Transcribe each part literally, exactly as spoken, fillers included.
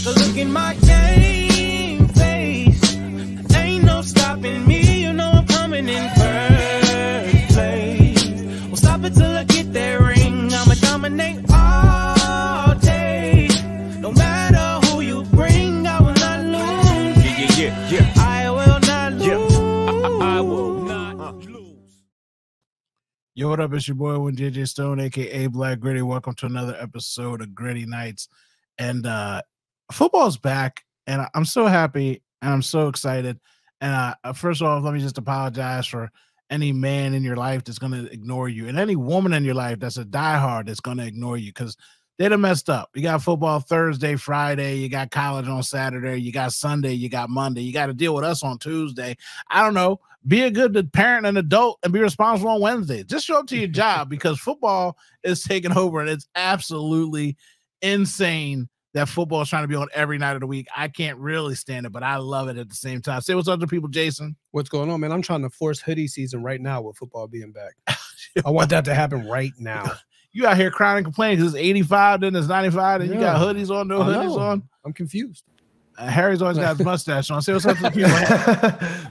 Take a look at my game face. Ain't no stopping me, you know I'm coming in first place. Well, stop it till I get that ring. I'ma dominate all day. No matter who you bring, I will not lose. Yeah, yeah, yeah, yeah. I will not lose. Yeah. I, I, I will not lose. Yo, what up? It's your boy, One D J Stone, aka Black Gritty. Welcome to another episode of Gritty Nights. And uh, football's back, and I'm so happy, and I'm so excited. And uh, first of all, let me just apologize for any man in your life that's going to ignore you, and any woman in your life that's a diehard that's going to ignore you, because they done messed up. You got football Thursday, Friday. You got college on Saturday. You got Sunday. You got Monday. You got to deal with us on Tuesday. I don't know. Be a good parent and adult and be responsible on Wednesday. Just show up to your job, because football is taking over, and it's absolutely insane that football is trying to be on every night of the week. I can't really stand it, but I love it at the same time. Say what's up to people, Jason. What's going on, man? I'm trying to force hoodie season right now with football being back. I want that to happen right now. You out here crying and complaining because it's eighty-five, then it's ninety-five, and yeah. You got hoodies on, no hoodies on. I'm confused. Uh, Harry's always got his mustache on. Say what's up to people.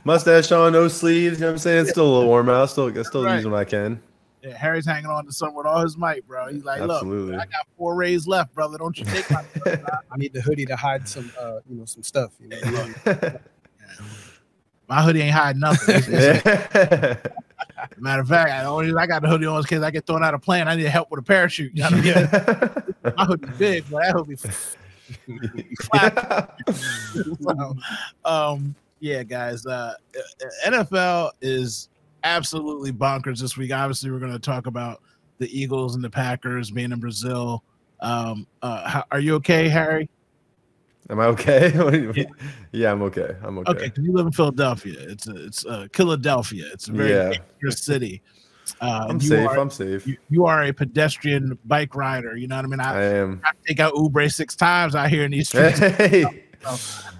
Mustache on, no sleeves. You know what I'm saying? It's still a little warm out. I still, I still right. use what I can. Yeah, Harry's hanging on to something with all his might, bro. He's like, absolutely. Look, I got four rays left, brother. Don't you take my brother. I need the hoodie to hide some, uh, you know, some stuff. You know? My hoodie ain't hiding nothing. Yeah. Matter of fact, I only I got the hoodie on because I get thrown out of plane. I need help with a parachute. You know what I mean? My hoodie's big, but that hoodie. Wow. Um, yeah, guys. Uh, N F L is absolutely bonkers this week. Obviously, we're going to talk about the Eagles and the Packers being in Brazil. Um, uh, are you okay, Harry? Am I okay? Yeah. Yeah, I'm okay. I'm okay. Okay, because you live in Philadelphia. It's a, it's a Philadelphia. It's a very yeah. dangerous city. Uh, I'm safe. Are, I'm safe. You, you are a pedestrian bike rider. You know what I mean? I, I am. I take out Uber six times out here in these streets. Hey. So,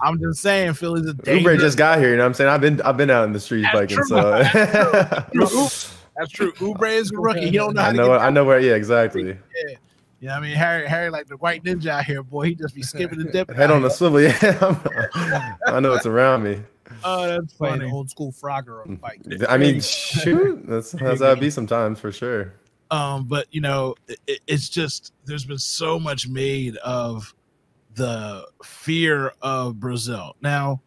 I'm just saying, Philly's a dangerous. Uber just got here, you know what I'm saying? I've been I've been out in the streets biking. True. So that's true. That's true. Uber is a rookie. He don't know. How I know. To get I know where. Yeah, exactly. Yeah, yeah. You know what I mean, Harry. Harry like the white ninja out here, boy. He just be skipping the dip. Head on the swivel. Yeah, I know it's around me. Oh, that's funny. Playing old school Frogger on a bike. I mean, shoot, that's that's how it be sometimes for sure. Um, but you know, it, it's just there's been so much made of the fear of Brazil. Now,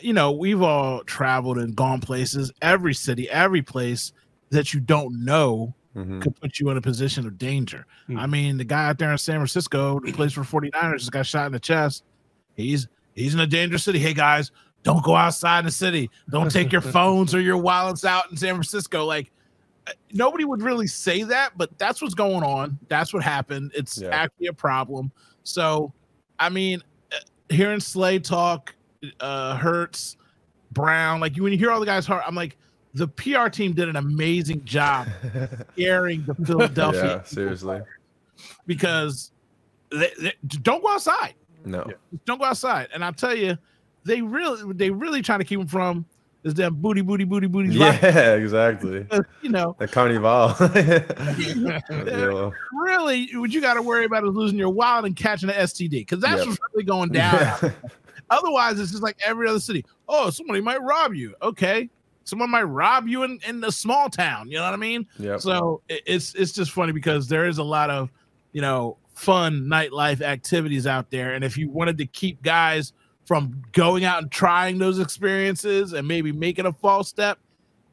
you know, we've all traveled and gone places. Every city, every place that you don't know mm-hmm. could put you in a position of danger. Mm-hmm. I mean, the guy out there in San Francisco, the place for forty-niners, just got shot in the chest. He's he's in a dangerous city. Hey, guys, don't go outside the city. Don't take your phones or your wallets out in San Francisco. Like, nobody would really say that, but that's what's going on. That's what happened. It's yeah. actually a problem. So, I mean, hearing Slay talk, uh, Hurts, Brown, like you, when you hear all the guys, I'm like, the P R team did an amazing job scaring the Philadelphia. Yeah, seriously. Because they, they, don't go outside. No. Don't go outside. And I'll tell you, they really, they really trying to keep them from is that booty, booty, booty, booty. Yeah, life. Exactly. You know, the carnival. Yeah. Really, what you got to worry about is losing your wallet and catching an S T D, because that's yep. what's really going down. Yeah. Otherwise, it's just like every other city. Oh, somebody might rob you. Okay, someone might rob you in in the small town. You know what I mean? Yeah. So it, it's it's just funny because there is a lot of, you know, fun nightlife activities out there, and if you wanted to keep guys from going out and trying those experiences and maybe making a false step,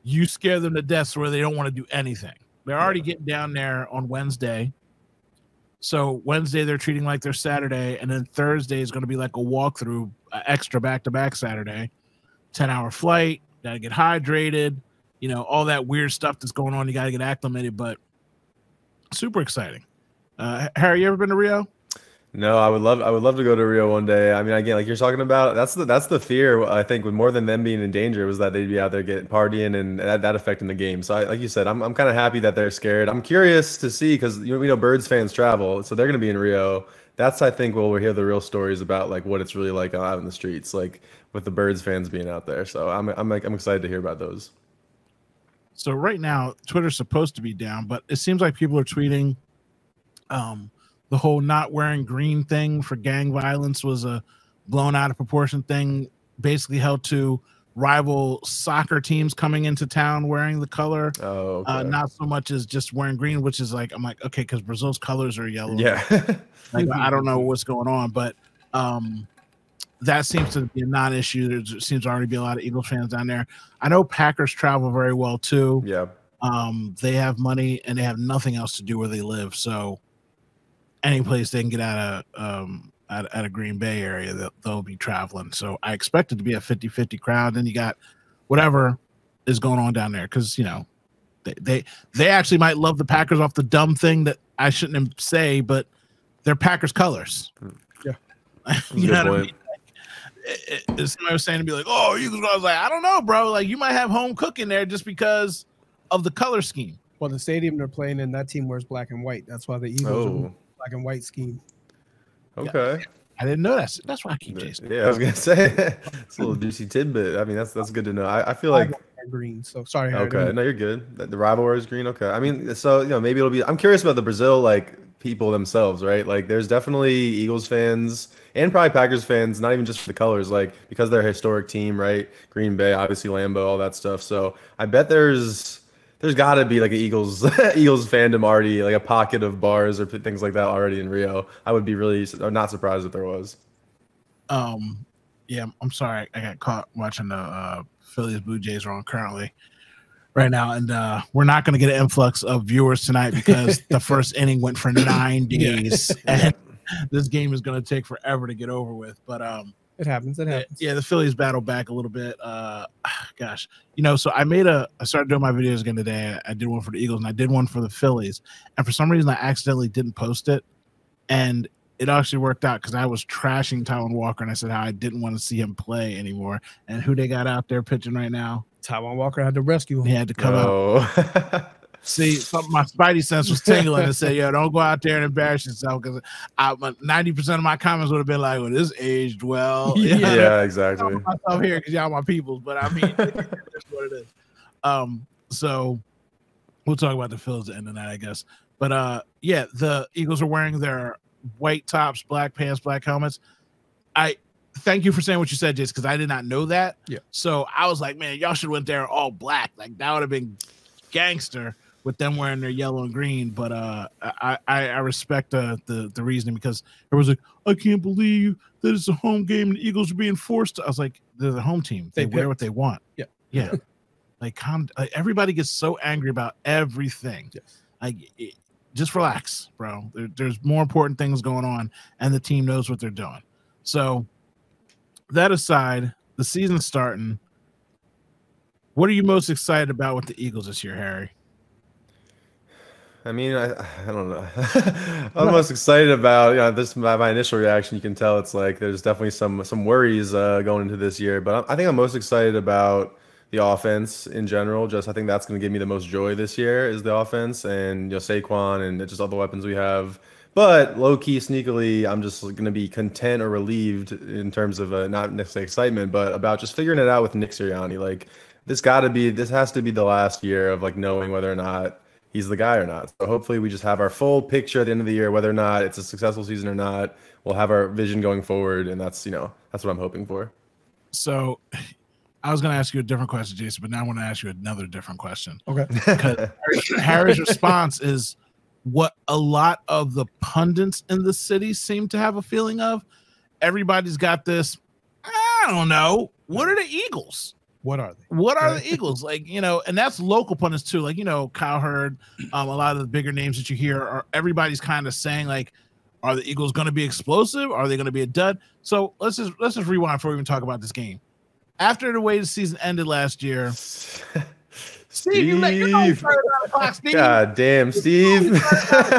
you scare them to death where they don't want to do anything. They're already getting down there on Wednesday. So Wednesday they're treating like they're Saturday, and then Thursday is going to be like a walkthrough, uh, extra back-to-back Saturday. ten-hour flight, got to get hydrated, you know, all that weird stuff that's going on. You got to get acclimated, but super exciting. Uh, Harry, you ever been to Rio? No, I would love I would love to go to Rio one day. I mean, again, like you're talking about, that's the that's the fear, I think, with more than them being in danger, was that they'd be out there getting partying and that, that affecting the game. So I, like you said, I'm I'm kind of happy that they're scared. I'm curious to see, because you know, you know Birds fans travel, so they're going to be in Rio. That's, I think, where we'll hear the real stories about like what it's really like out in the streets, like with the Birds fans being out there. So I'm I'm like I'm excited to hear about those. So right now, Twitter's supposed to be down, but it seems like people are tweeting um the whole not wearing green thing for gang violence was a blown out of proportion thing, basically held to rival soccer teams coming into town wearing the color. Oh, okay. Uh, not so much as just wearing green, which is like, I'm like, okay, because Brazil's colors are yellow. Yeah. Like, I don't know what's going on, but um, that seems to be a non-issue. There seems to already be a lot of Eagles fans down there. I know Packers travel very well too. Yeah. Um, they have money and they have nothing else to do where they live. So any place they can get out of um, out, out of Green Bay area, they'll, they'll be traveling. So I expect it to be a fifty fifty crowd. Then you got whatever is going on down there because, you know, they, they, they actually might love the Packers off the dumb thing that I shouldn't say, but they're Packers colors. Yeah. You know what I mean? It, it, somebody was saying to be like, oh, you I was like, I don't know, bro. Like, you might have home cooking there just because of the color scheme. Well, the stadium they're playing in, that team wears black and white. That's why the Eagles oh. are black and white scheme. Okay. Yeah. I didn't know that. That's why I keep chasing. Yeah, I was gonna say it's a little juicy tidbit. I mean, that's that's good to know. I, I feel like green. So sorry. Harry, okay, no, you're good. The rivalry is green. Okay. I mean, so you know, maybe it'll be. I'm curious about the Brazil like people themselves, right? Like, there's definitely Eagles fans and probably Packers fans, not even just for the colors, like because they're a historic team, right? Green Bay, obviously Lambeau, all that stuff. So I bet there's there's got to be like an Eagles Eagles fandom already, like a pocket of bars or things like that already in Rio. I would be really not surprised if there was. Um, yeah, I'm sorry, I got caught watching the uh, Phillies Blue Jays are on currently. Right now, and uh, we're not going to get an influx of viewers tonight because the first inning went for nine days, and this game is going to take forever to get over with. But um, it happens. It happens. Yeah, the Phillies battle back a little bit. Uh, gosh, you know. So I made a. I started doing my videos again today. I did one for the Eagles and I did one for the Phillies, and for some reason I accidentally didn't post it, and it actually worked out because I was trashing Taijuan Walker, and I said how I didn't want to see him play anymore, and who they got out there pitching right now. Taijuan Walker had to rescue him. He had to come oh. out. See, some, my spidey sense was tingling and said, yo, don't go out there and embarrass yourself because ninety percent of my comments would have been like, well, this aged well. Yeah, yeah, yeah exactly. I'm myself here because y'all my people, but I mean, that's what it is. Um, so we'll talk about the Phillies at the end of the night, I guess. But uh, yeah, the Eagles are wearing their white tops, black pants, black helmets. I Thank you for saying what you said, Jace, because I did not know that. Yeah. So I was like, man, y'all should have went there all black. Like that would have been gangster with them wearing their yellow and green. But uh, I I, I respect uh, the the reasoning because it was like, I can't believe that it's a home game and the Eagles are being forced to. I was like, they're the home team. They, they wear what they want. Yeah. Yeah. Like, calm, like everybody gets so angry about everything. Yes. Like, it, just relax, bro. There, there's more important things going on, and the team knows what they're doing. So. That aside, the season's starting. What are you most excited about with the Eagles this year, Harry? I mean, I, I don't know. I'm most excited about, you know, this my, my initial reaction. You can tell it's like there's definitely some some worries uh, going into this year. But I, I think I'm most excited about the offense in general. Just I think that's going to give me the most joy this year is the offense and, you know, Saquon and just all the weapons we have. But low-key, sneakily, I'm just going to be content or relieved in terms of uh, not necessarily excitement, but about just figuring it out with Nick Sirianni. Like, this got to be, this has to be the last year of, like, knowing whether or not he's the guy or not. So hopefully we just have our full picture at the end of the year, whether or not it's a successful season or not. We'll have our vision going forward, and that's, you know, that's what I'm hoping for. So I was going to ask you a different question, Jason, but now I want to ask you another different question. Okay. Because Harry's response is what a lot of the pundits in the city seem to have a feeling of. Everybody's got this, I don't know, what are the Eagles? What are they? What are the Eagles? Like, you know, and that's local pundits too. Like, you know, Kyle Hurd, um, a lot of the bigger names that you hear are everybody's kind of saying like, are the Eagles going to be explosive? Are they going to be a dud? So let's just, let's just rewind before we even talk about this game. After the way the season ended last year, Steve, Steve. You let your own fired out of box, Steve. God damn, Steve. You fired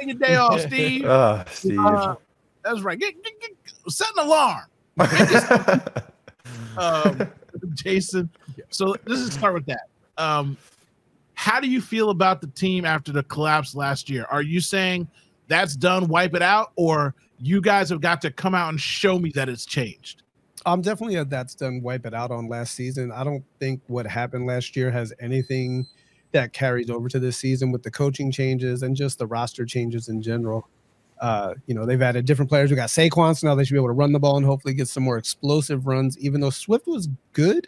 on your day off, Steve. Oh, Steve. Uh, that's right. Get, get, get, set an alarm. um, Jason, so let's just start with that. Um, how do you feel about the team after the collapse last year? Are you saying that's done, wipe it out, or you guys have got to come out and show me that it's changed? I'm definitely a that's done wipe it out on last season. I don't think what happened last year has anything that carries over to this season with the coaching changes and just the roster changes in general. Uh, you know, they've added different players. We got Saquon, so now they should be able to run the ball and hopefully get some more explosive runs. Even though Swift was good,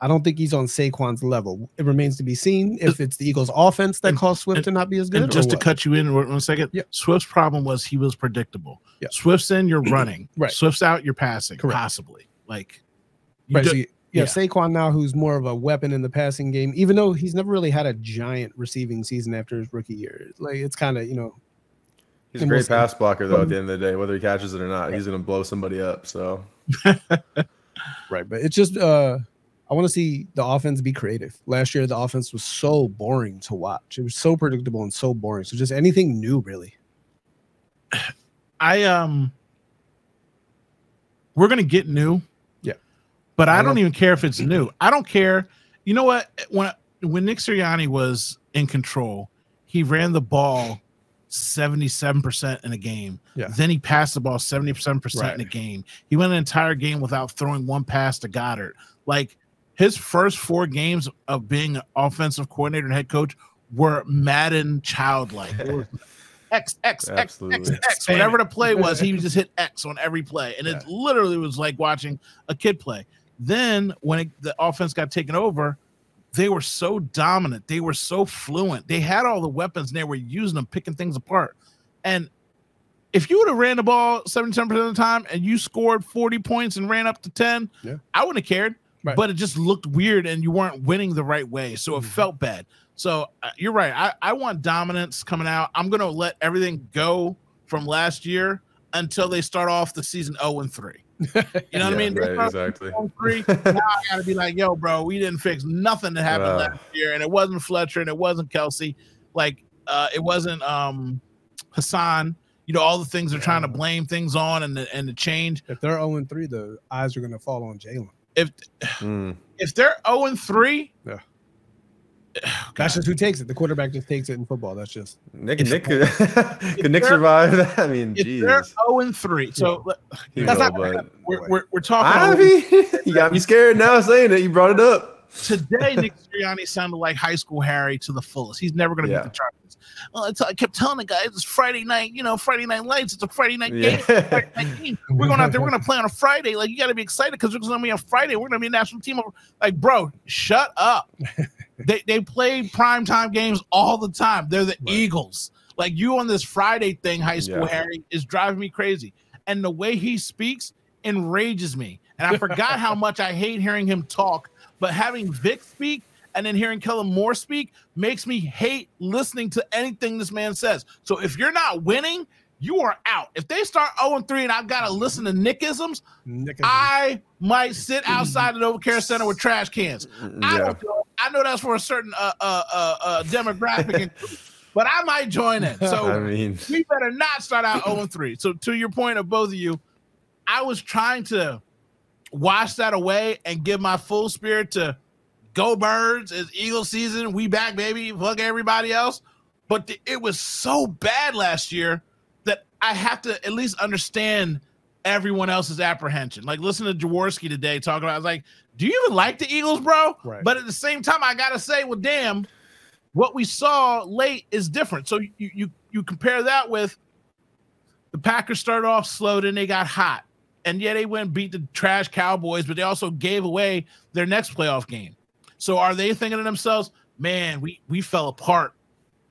I don't think he's on Saquon's level. It remains to be seen if it's the Eagles' offense that and, caused Swift and, to not be as good. And just to what? cut you in one second, yeah. Swift's problem was he was predictable. Yeah. Swift's in, you're running. Right. Swift's out, you're passing. Correct. Possibly, like. Right. Do, so you, you yeah. have Saquon now, who's more of a weapon in the passing game, even though he's never really had a giant receiving season after his rookie year. Like it's kind of you know. He's a great pass blocker, though, at the end of the day, whether he catches it or not. Right. He's going to blow somebody up, so. Right, but it's just uh, I want to see the offense be creative. Last year, the offense was so boring to watch. It was so predictable and so boring. So just anything new, really. I um, We're going to get new. Yeah. But I, I don't know. even care if it's new. I don't care. You know what? When, when Nick Sirianni was in control, he ran the ball seventy-seven percent in a game. Yeah. Then he passed the ball seventy-seven percent right. in a game. He went an entire game without throwing one pass to Goddard. Like his first four games of being an offensive coordinator and head coach were Madden childlike. X, X, X, X, X. Whatever the play was, he just hit X on every play. And yeah. it literally was like watching a kid play. Then when it, the offense got taken over, they were so dominant. They were so fluent. They had all the weapons, and they were using them, picking things apart. And if you would have ran the ball seventy-seven percent of the time and you scored forty points and ran up to ten, yeah. I wouldn't have cared. Right. But it just looked weird, and you weren't winning the right way, so it mm-hmm. felt bad. So uh, you're right. I, I want dominance coming out. I'm going to let everything go from last year until they start off the season oh and three. You know what yeah, I mean? Right, exactly. Three, now I gotta be like, yo, bro, we didn't fix nothing that happened uh, last year, and it wasn't Fletcher, and it wasn't Kelsey, like uh, it wasn't um, Hassan. You know, all the things they're yeah. trying to blame things on and the, and the change. If they're zero and three, the eyes are gonna fall on Jalen. If mm. if they're zero and three, yeah. Oh, that's just who takes it. The quarterback just takes it in football. That's just Nick. Nick could Nick survive that? I mean, geez. They're zero and three. So yeah. that's will, not. We're, we're we're talking. You got me scared now saying it. You brought it up today. Nick Sirianni sounded like high school Harry to the fullest. He's never going to yeah. beat the Chargers. Well, it's, I kept telling the guys it's Friday night. You know, Friday night lights. It's a Friday night yeah. game. A Friday night game. We're going out there. We're going to play on a Friday. Like you got to be excited because we're going to be on Friday. We're going to be a national team. Like, bro, shut up. They they play primetime games all the time. They're the right. Eagles. Like you on this Friday thing, high school yeah. Harry, is driving me crazy. And the way he speaks enrages me. And I forgot how much I hate hearing him talk. But having Vic speak and then hearing Kellen Moore speak makes me hate listening to anything this man says. So if you're not winning, you are out. If they start oh and three and I've got to listen to Nickisms, Nickism. I might sit outside of the Overcare Center with trash cans. Yeah. I don't know. I know that's for a certain uh, uh, uh, demographic, but I might join it. So I mean, we better not start out oh and three. So to your point of both of you, I was trying to wash that away and give my full spirit to go Birds. It's Eagle season. We back, baby. Fuck everybody else. But the, it was so bad last year that I have to at least understand everyone else's apprehension. Like listen to Jaworski today talking about, I was like, do you even like the Eagles, bro? Right. But at the same time, I gotta say, well, damn, what we saw late is different. So you you you compare that with the Packers started off slow, then they got hot, and yeah, they went and beat the trash Cowboys, but they also gave away their next playoff game. So are they thinking to themselves, man, we we fell apart,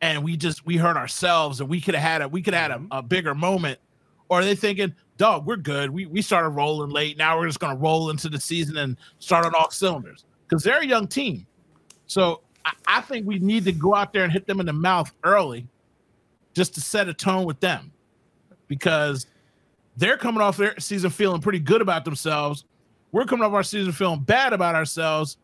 and we just we hurt ourselves, and we could have had a we could have had a, a bigger moment, or are they thinking, dog, we're good. We we started rolling late. Now we're just going to roll into the season and start on all cylinders because they're a young team. So I, I think we need to go out there and hit them in the mouth early just to set a tone with them because they're coming off their season feeling pretty good about themselves. We're coming off our season feeling bad about ourselves,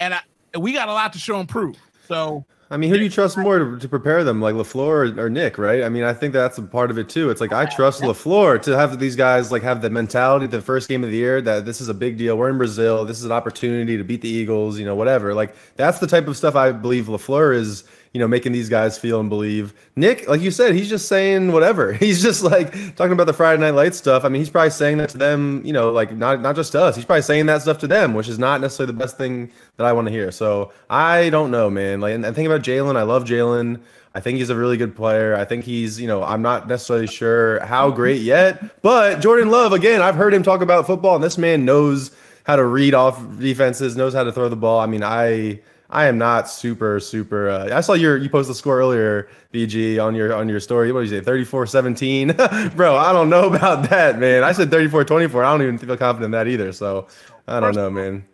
and I, we got a lot to show and prove. So I mean, who do you trust more to, to prepare them, like LaFleur or, or Nick, right? I mean, I think that's a part of it too. It's like I trust LaFleur to have these guys like have the mentality the first game of the year that this is a big deal. We're in Brazil. This is an opportunity to beat the Eagles, you know, whatever. Like that's the type of stuff I believe LaFleur is, you know, making these guys feel and believe. Nick, like you said, he's just saying whatever. He's just like talking about the Friday Night Lights stuff. I mean, he's probably saying that to them, you know, like not not just to us. He's probably saying that stuff to them, which is not necessarily the best thing that I want to hear. So I don't know, man. Like, and the thing about Jalen, I love Jalen. I think he's a really good player. I think he's, you know, I'm not necessarily sure how great yet, but Jordan Love, again, I've heard him talk about football, and this man knows how to read off defenses, knows how to throw the ball. I mean, I I am not super, super. Uh, I saw your you posted the score earlier, B G, on your on your story. What did you say, thirty-four seventeen? Bro, I don't know about that, man. I said thirty-four twenty-four. I don't even feel confident in that either. So I don't know, man.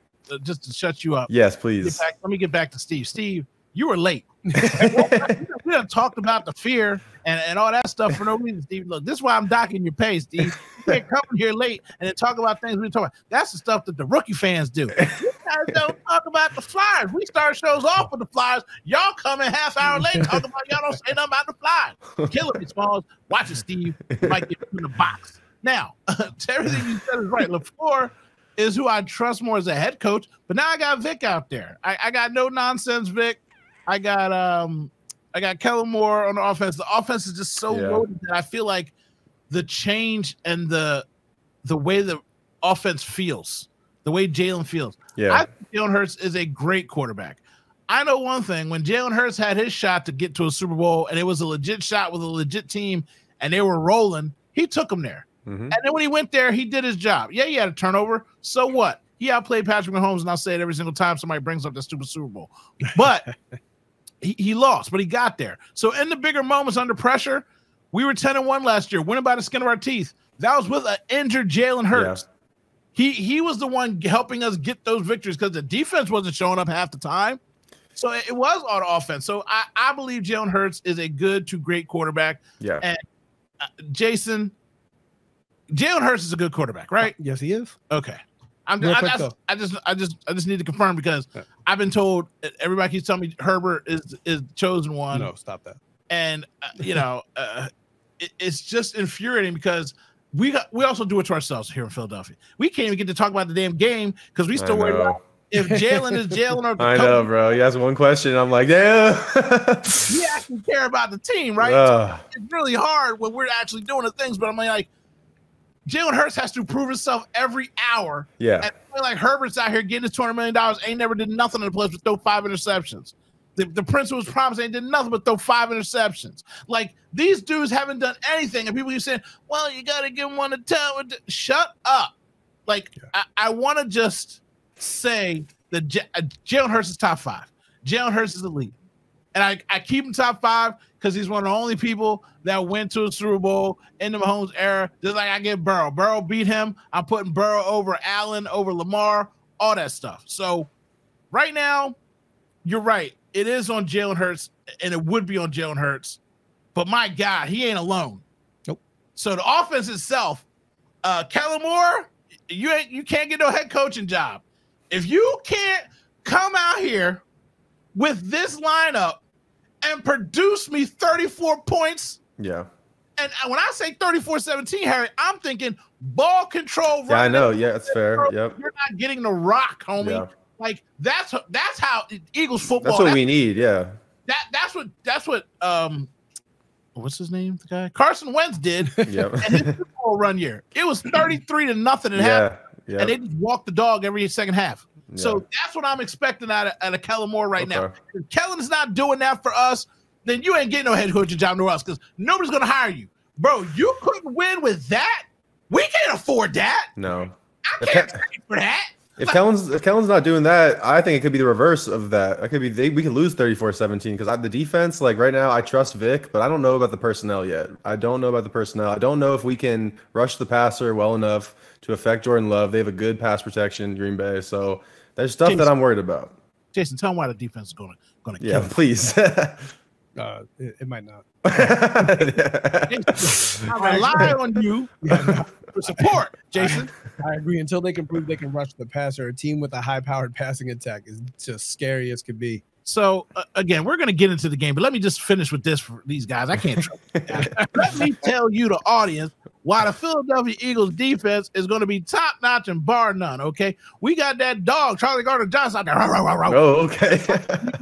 Just to shut you up. Yes, please. Back, let me get back to Steve. Steve, you were late. We have talked about the fear and, and all that stuff for no reason, Steve. Look, this is why I'm docking your pay, Steve. You can't come here late and then talk about things we talk about. That's the stuff that the rookie fans do. You guys don't talk about the Flyers. We start shows off with the Flyers. Y'all come in half hour late talking about y'all don't say nothing about the Flyers. Killing me, Smalls. Watch it, Steve. You might get in the box. Now, everything you said is right. LaFleur is who I trust more as a head coach, but now I got Vic out there. I, I got no nonsense, Vic. I got um, I got Kellen Moore on the offense. The offense is just so loaded yeah. that I feel like the change and the the way the offense feels, the way Jalen feels. Yeah, I think Jalen Hurts is a great quarterback. I know one thing: when Jalen Hurts had his shot to get to a Super Bowl, and it was a legit shot with a legit team, and they were rolling, he took them there. Mm-hmm. And then when he went there, he did his job. Yeah, he had a turnover. So what? He outplayed Patrick Mahomes, and I'll say it every single time somebody brings up that stupid Super Bowl. But He, he lost, but he got there. So in the bigger moments under pressure, we were ten and one last year, winning by the skin of our teeth. That was with an injured Jalen Hurts. Yeah. He he was the one helping us get those victories because the defense wasn't showing up half the time. So it, it was on offense. So I, I believe Jalen Hurts is a good to great quarterback. Yeah. And uh, Jason, Jalen Hurts is a good quarterback, right? Yes, he is. Okay. I'm, I, I, I just, I just, I just need to confirm because I've been told everybody keeps telling me Herbert is is chosen one. No, stop that. And uh, you know, uh, it, it's just infuriating because we got, we also do it to ourselves here in Philadelphia. We can't even get to talk about the damn game because we still worry about if Jalen is Jalen or. The I know, bro. You ask one question, I'm like, yeah. We actually care about the team, right? Uh. So it's really hard when we're actually doing the things, but I'm like. Jalen Hurts has to prove himself every hour. Yeah. And I feel like Herbert's out here getting his two hundred million dollars, ain't never did nothing in the playoffs but throw five interceptions. The, the Prince was promised ain't did nothing but throw five interceptions. Like, these dudes haven't done anything, and people keep saying, well, you got to give one to tell. Shut up. Like, yeah. I, I want to just say that J- Jalen Hurts is top five. Jalen Hurts is elite. And I, I keep him top five because he's one of the only people that went to a Super Bowl in the Mahomes era. Just like I get Burrow. Burrow beat him. I'm putting Burrow over Allen, over Lamar, all that stuff. So right now, you're right. It is on Jalen Hurts, and it would be on Jalen Hurts. But my God, he ain't alone. Nope. So the offense itself, uh, Kellen Moore, you, ain't, you can't get no head coaching job. If you can't come out here with this lineup and produce me thirty-four points. Yeah. And when I say thirty-four seventeen, Harry, I'm thinking ball control. Yeah, I know. Yeah, it's fair. Yep. You're not getting the rock, homie. Yeah. Like that's that's how Eagles football. That's what that's, we need. Yeah. That that's what that's what um what's his name? The guy Carson Wentz did. Yeah. And his Super Bowl run year. It was thirty-three to nothing and yeah. half. Yep. And they just walked the dog every second half. Yeah. So that's what I'm expecting out of, out of Kellen Moore right okay. now. If Kellen's not doing that for us, then you ain't getting no head coaching job nowhere else because nobody's going to hire you. Bro, you couldn't win with that. We can't afford that. No. I can't pay for that. If like, Kellen's if Kellen's not doing that, I think it could be the reverse of that. I could be they, we could lose thirty-four seventeen because the defense, like right now, I trust Vic, but I don't know about the personnel yet. I don't know about the personnel. I don't know if we can rush the passer well enough to affect Jordan Love. They have a good pass protection, Green Bay, so there's stuff Jason, that I'm worried about. Jason, tell him why the defense is going to going to yeah, kill please. uh, it, it might not. I rely on you for support, Jason. I agree. Until they can prove they can rush the passer, a team with a high-powered passing attack is just scary as could be. So, uh, again, we're going to get into the game, but let me just finish with this for these guys. I can't trust you guys. Let me tell you, the audience, why the Philadelphia Eagles defense is going to be top notch and bar none. Okay, we got that dog Charlie Gardner Johnson out there. Rah, rah, rah, rah. Oh, okay.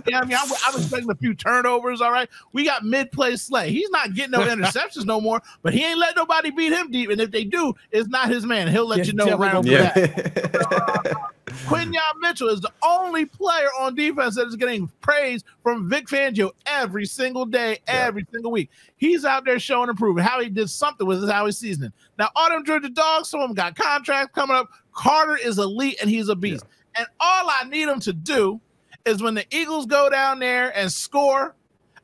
Yeah, I mean, I'm, I'm expecting a few turnovers. All right, we got mid play Slay. He's not getting no interceptions no more, but he ain't let nobody beat him deep. And if they do, it's not his man. He'll let yeah, you know right over yeah. that. Quinyon Mitchell is the only player on defense that is getting praise from Vic Fangio every single day, every yeah. single week. He's out there showing and proving how he did something with his how he's seasoning. Now, all them Georgia dogs, some of them got contracts coming up. Carter is elite, and he's a beast. Yeah. And all I need him to do is when the Eagles go down there and score,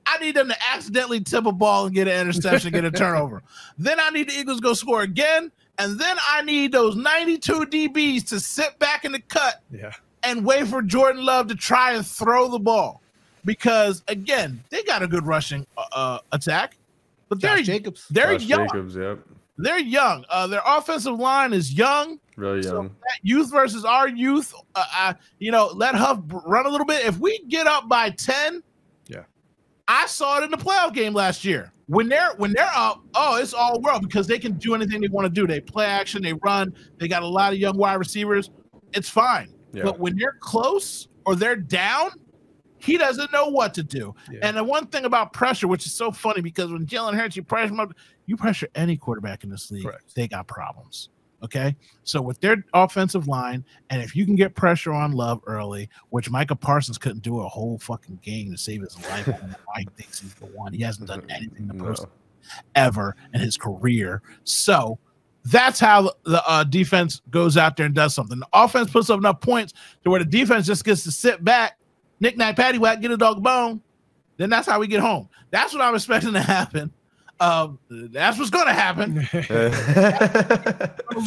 I need them to accidentally tip a ball and get an interception, get a turnover. Then I need the Eagles go score again. And then I need those ninety-two D Bs to sit back in the cut yeah. and wait for Jordan Love to try and throw the ball. Because, again, they got a good rushing uh, attack. But they're, Josh Jacobs. They're Josh young. Jacobs, yep. They're young. Uh, their offensive line is young. Really young. So that youth versus our youth, uh, I, you know, let Huff run a little bit. If we get up by ten, yeah, I saw it in the playoff game last year. When they're when they're up, oh, it's all world because they can do anything they want to do. They play action, they run, they got a lot of young wide receivers. It's fine. Yeah. But when they're close or they're down, he doesn't know what to do. Yeah. And the one thing about pressure, which is so funny, because when Jalen Hurts, you pressure him up, you pressure any quarterback in this league, correct, they got problems. Okay, so with their offensive line, and if you can get pressure on Love early, which Micah Parsons couldn't do a whole fucking game to save his life, and he thinks he's the one. He hasn't done anything to person no. ever in his career. So that's how the uh, defense goes out there and does something. The offense puts up enough points to where the defense just gets to sit back, knick knack patty whack, get a dog bone. Then that's how we get home. That's what I'm expecting to happen. Um, that's what's going to happen.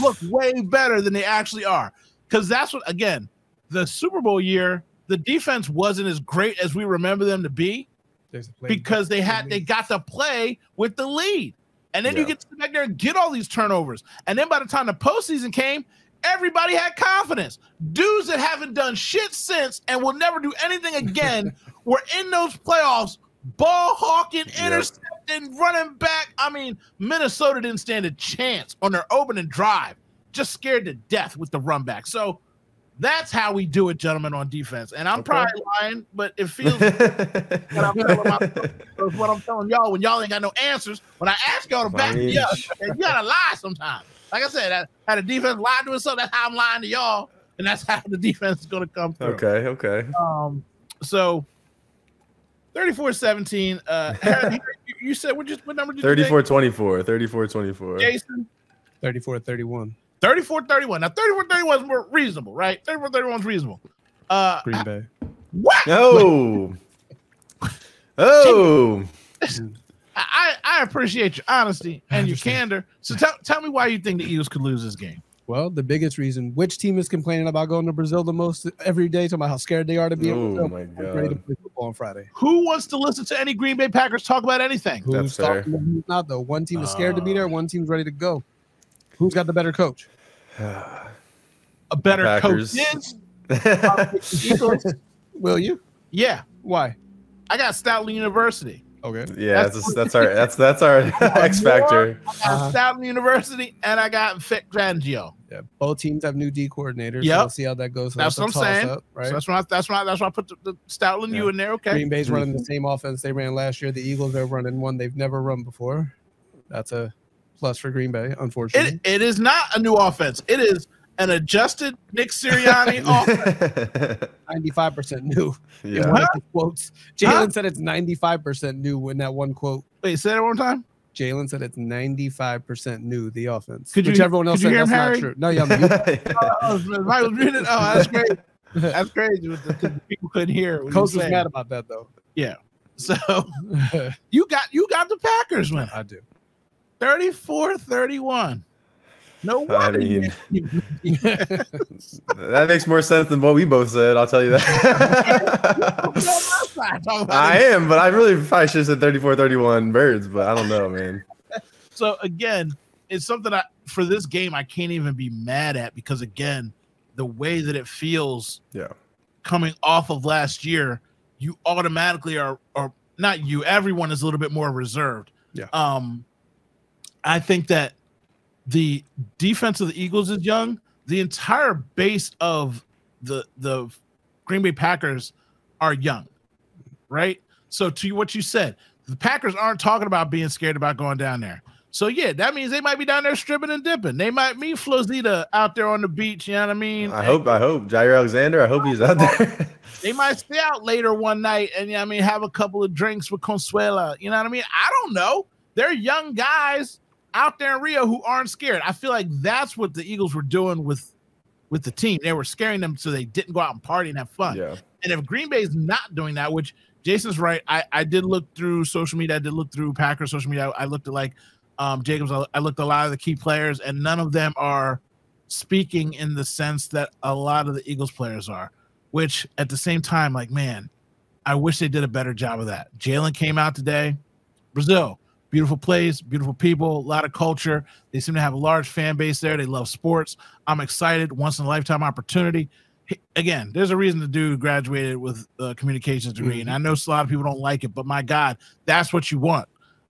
Look way better than they actually are, because that's what, again, the Super Bowl year, the defense wasn't as great as we remember them to be because they had they got to play with the lead, and then yeah. you get to back there and get all these turnovers, and then by the time the postseason came, everybody had confidence. Dudes that haven't done shit since and will never do anything again were in those playoffs, ball hawking, intercepting. Yep. And running back, I mean, Minnesota didn't stand a chance on their opening drive. Just scared to death with the run back. So that's how we do it, gentlemen, on defense. And I'm okay. probably lying, but it feels like what, I'm telling my, what I'm telling y'all when y'all ain't got no answers. When I ask y'all to back me up, you gotta lie sometimes. Like I said, I had a defense lie to itself. That's how I'm lying to y'all, and that's how the defense is gonna come through. Okay, okay. Um, so. thirty-four seventeen. Uh, Harry, you said what, you, what number did thirty-four twenty-four, thirty-four twenty-four. Jason? thirty-four thirty-one. thirty-four thirty-one. Now, thirty-four thirty-one is more reasonable, right? thirty-four thirty-one is reasonable. Uh, Green Bay. What? No. Oh. I, I appreciate your honesty and your candor. So tell, tell me why you think the Eagles could lose this game. Well, the biggest reason, which team is complaining about going to Brazil the most every day, talking about how scared they are to be in Brazil? Oh my God. Ready to play football on Friday. Who wants to listen to any Green Bay Packers talk about anything? Who's talking about who's not, though? One team is scared uh, to be there. One team's ready to go. Who's got the better coach? Uh, A better Packers. coach is? Uh, Will you? Yeah. Why? I got Stoutland University. Okay. Yeah, that's that's, that's our that's that's our X factor. I got Stoutland University and I got Vic Fangio. Yeah, both teams have new D coordinators. Yeah, so we'll see how that goes. So that's, that's what I'm saying. Up, right? So that's why that's why that's why I put the, the Stoutland yeah. U in there. Okay. Green Bay's running the same offense they ran last year. The Eagles are running one they've never run before. That's a plus for Green Bay. Unfortunately, it, it is not a new offense. It is an adjusted Nick Sirianni offense. ninety-five percent new. Yeah. One of the quotes. Jalen huh? said it's ninety-five percent new in that one quote. Wait, say that one time? Jalen said it's ninety-five percent new, the offense. Could Which you, everyone else said that's Harry? not true. No, yeah, oh, I was reading. Oh, that's great. That's crazy. People couldn't hear. Coach was mad about that, though. Yeah. So you got you got the Packers win. I do. thirty-four thirty-one. No wonder. I mean, that makes more sense than what we both said. I'll tell you that. I am, but I really probably should have said thirty-four thirty-one birds, but I don't know, man. So, again, it's something I, for this game I can't even be mad at because, again, the way that it feels yeah. coming off of last year, you automatically are, or not you, everyone is a little bit more reserved. Yeah. Um, I think that the defense of the Eagles is young. The entire base of the the Green Bay Packers are young, right? So to what you said, the Packers aren't talking about being scared about going down there. So, yeah, that means they might be down there stripping and dipping. They might meet Flozita out there on the beach, you know what I mean? I and, hope, I hope. Jair Alexander, I hope he's out there. They might stay out later one night and, you know what I mean, have a couple of drinks with Consuela, you know what I mean? I don't know. They're young guys out there in Rio who aren't scared. I feel like that's what the Eagles were doing with, with the team. They were scaring them so they didn't go out and party and have fun. Yeah. And if Green Bay's not doing that, which Jason's right, I, I did look through social media. I did look through Packers social media. I, I looked at, like, Um, Jacobs, I looked at a lot of the key players, and none of them are speaking in the sense that a lot of the Eagles players are, which at the same time, like, man, I wish they did a better job of that. Jalen came out today. Brazil, beautiful place, beautiful people, a lot of culture. They seem to have a large fan base there. They love sports. I'm excited. Once in a lifetime opportunity. Hey, again, there's a reason the dude graduated with a communications degree, and I know a lot of people don't like it, but my God, that's what you want.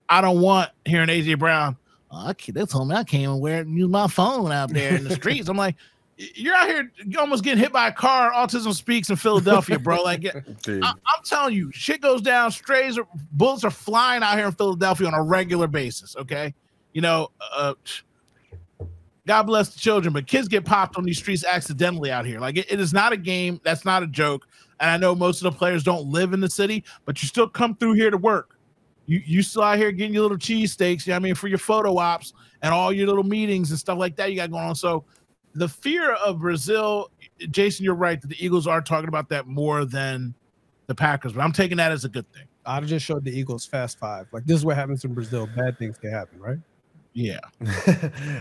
I don't want hearing A J Brown. Oh, I can't, they told me I can't even wear it and use my phone out there in the streets. I'm like, you're out here almost getting hit by a car. Autism speaks in Philadelphia, bro. Like, I, I'm telling you, shit goes down. Strays or bullets are flying out here in Philadelphia on a regular basis. Okay, you know, uh, God bless the children, but kids get popped on these streets accidentally out here. Like, it, it is not a game. That's not a joke. And I know most of the players don't live in the city, but you still come through here to work. You, you still out here getting your little cheesesteaks, you know what I mean, for your photo ops and all your little meetings and stuff like that you got going on. So the fear of Brazil, Jason, you're right, that the Eagles are talking about that more than the Packers, but I'm taking that as a good thing. I just showed the Eagles fast five. Like, this is what happens in Brazil. Bad things can happen, right? Yeah.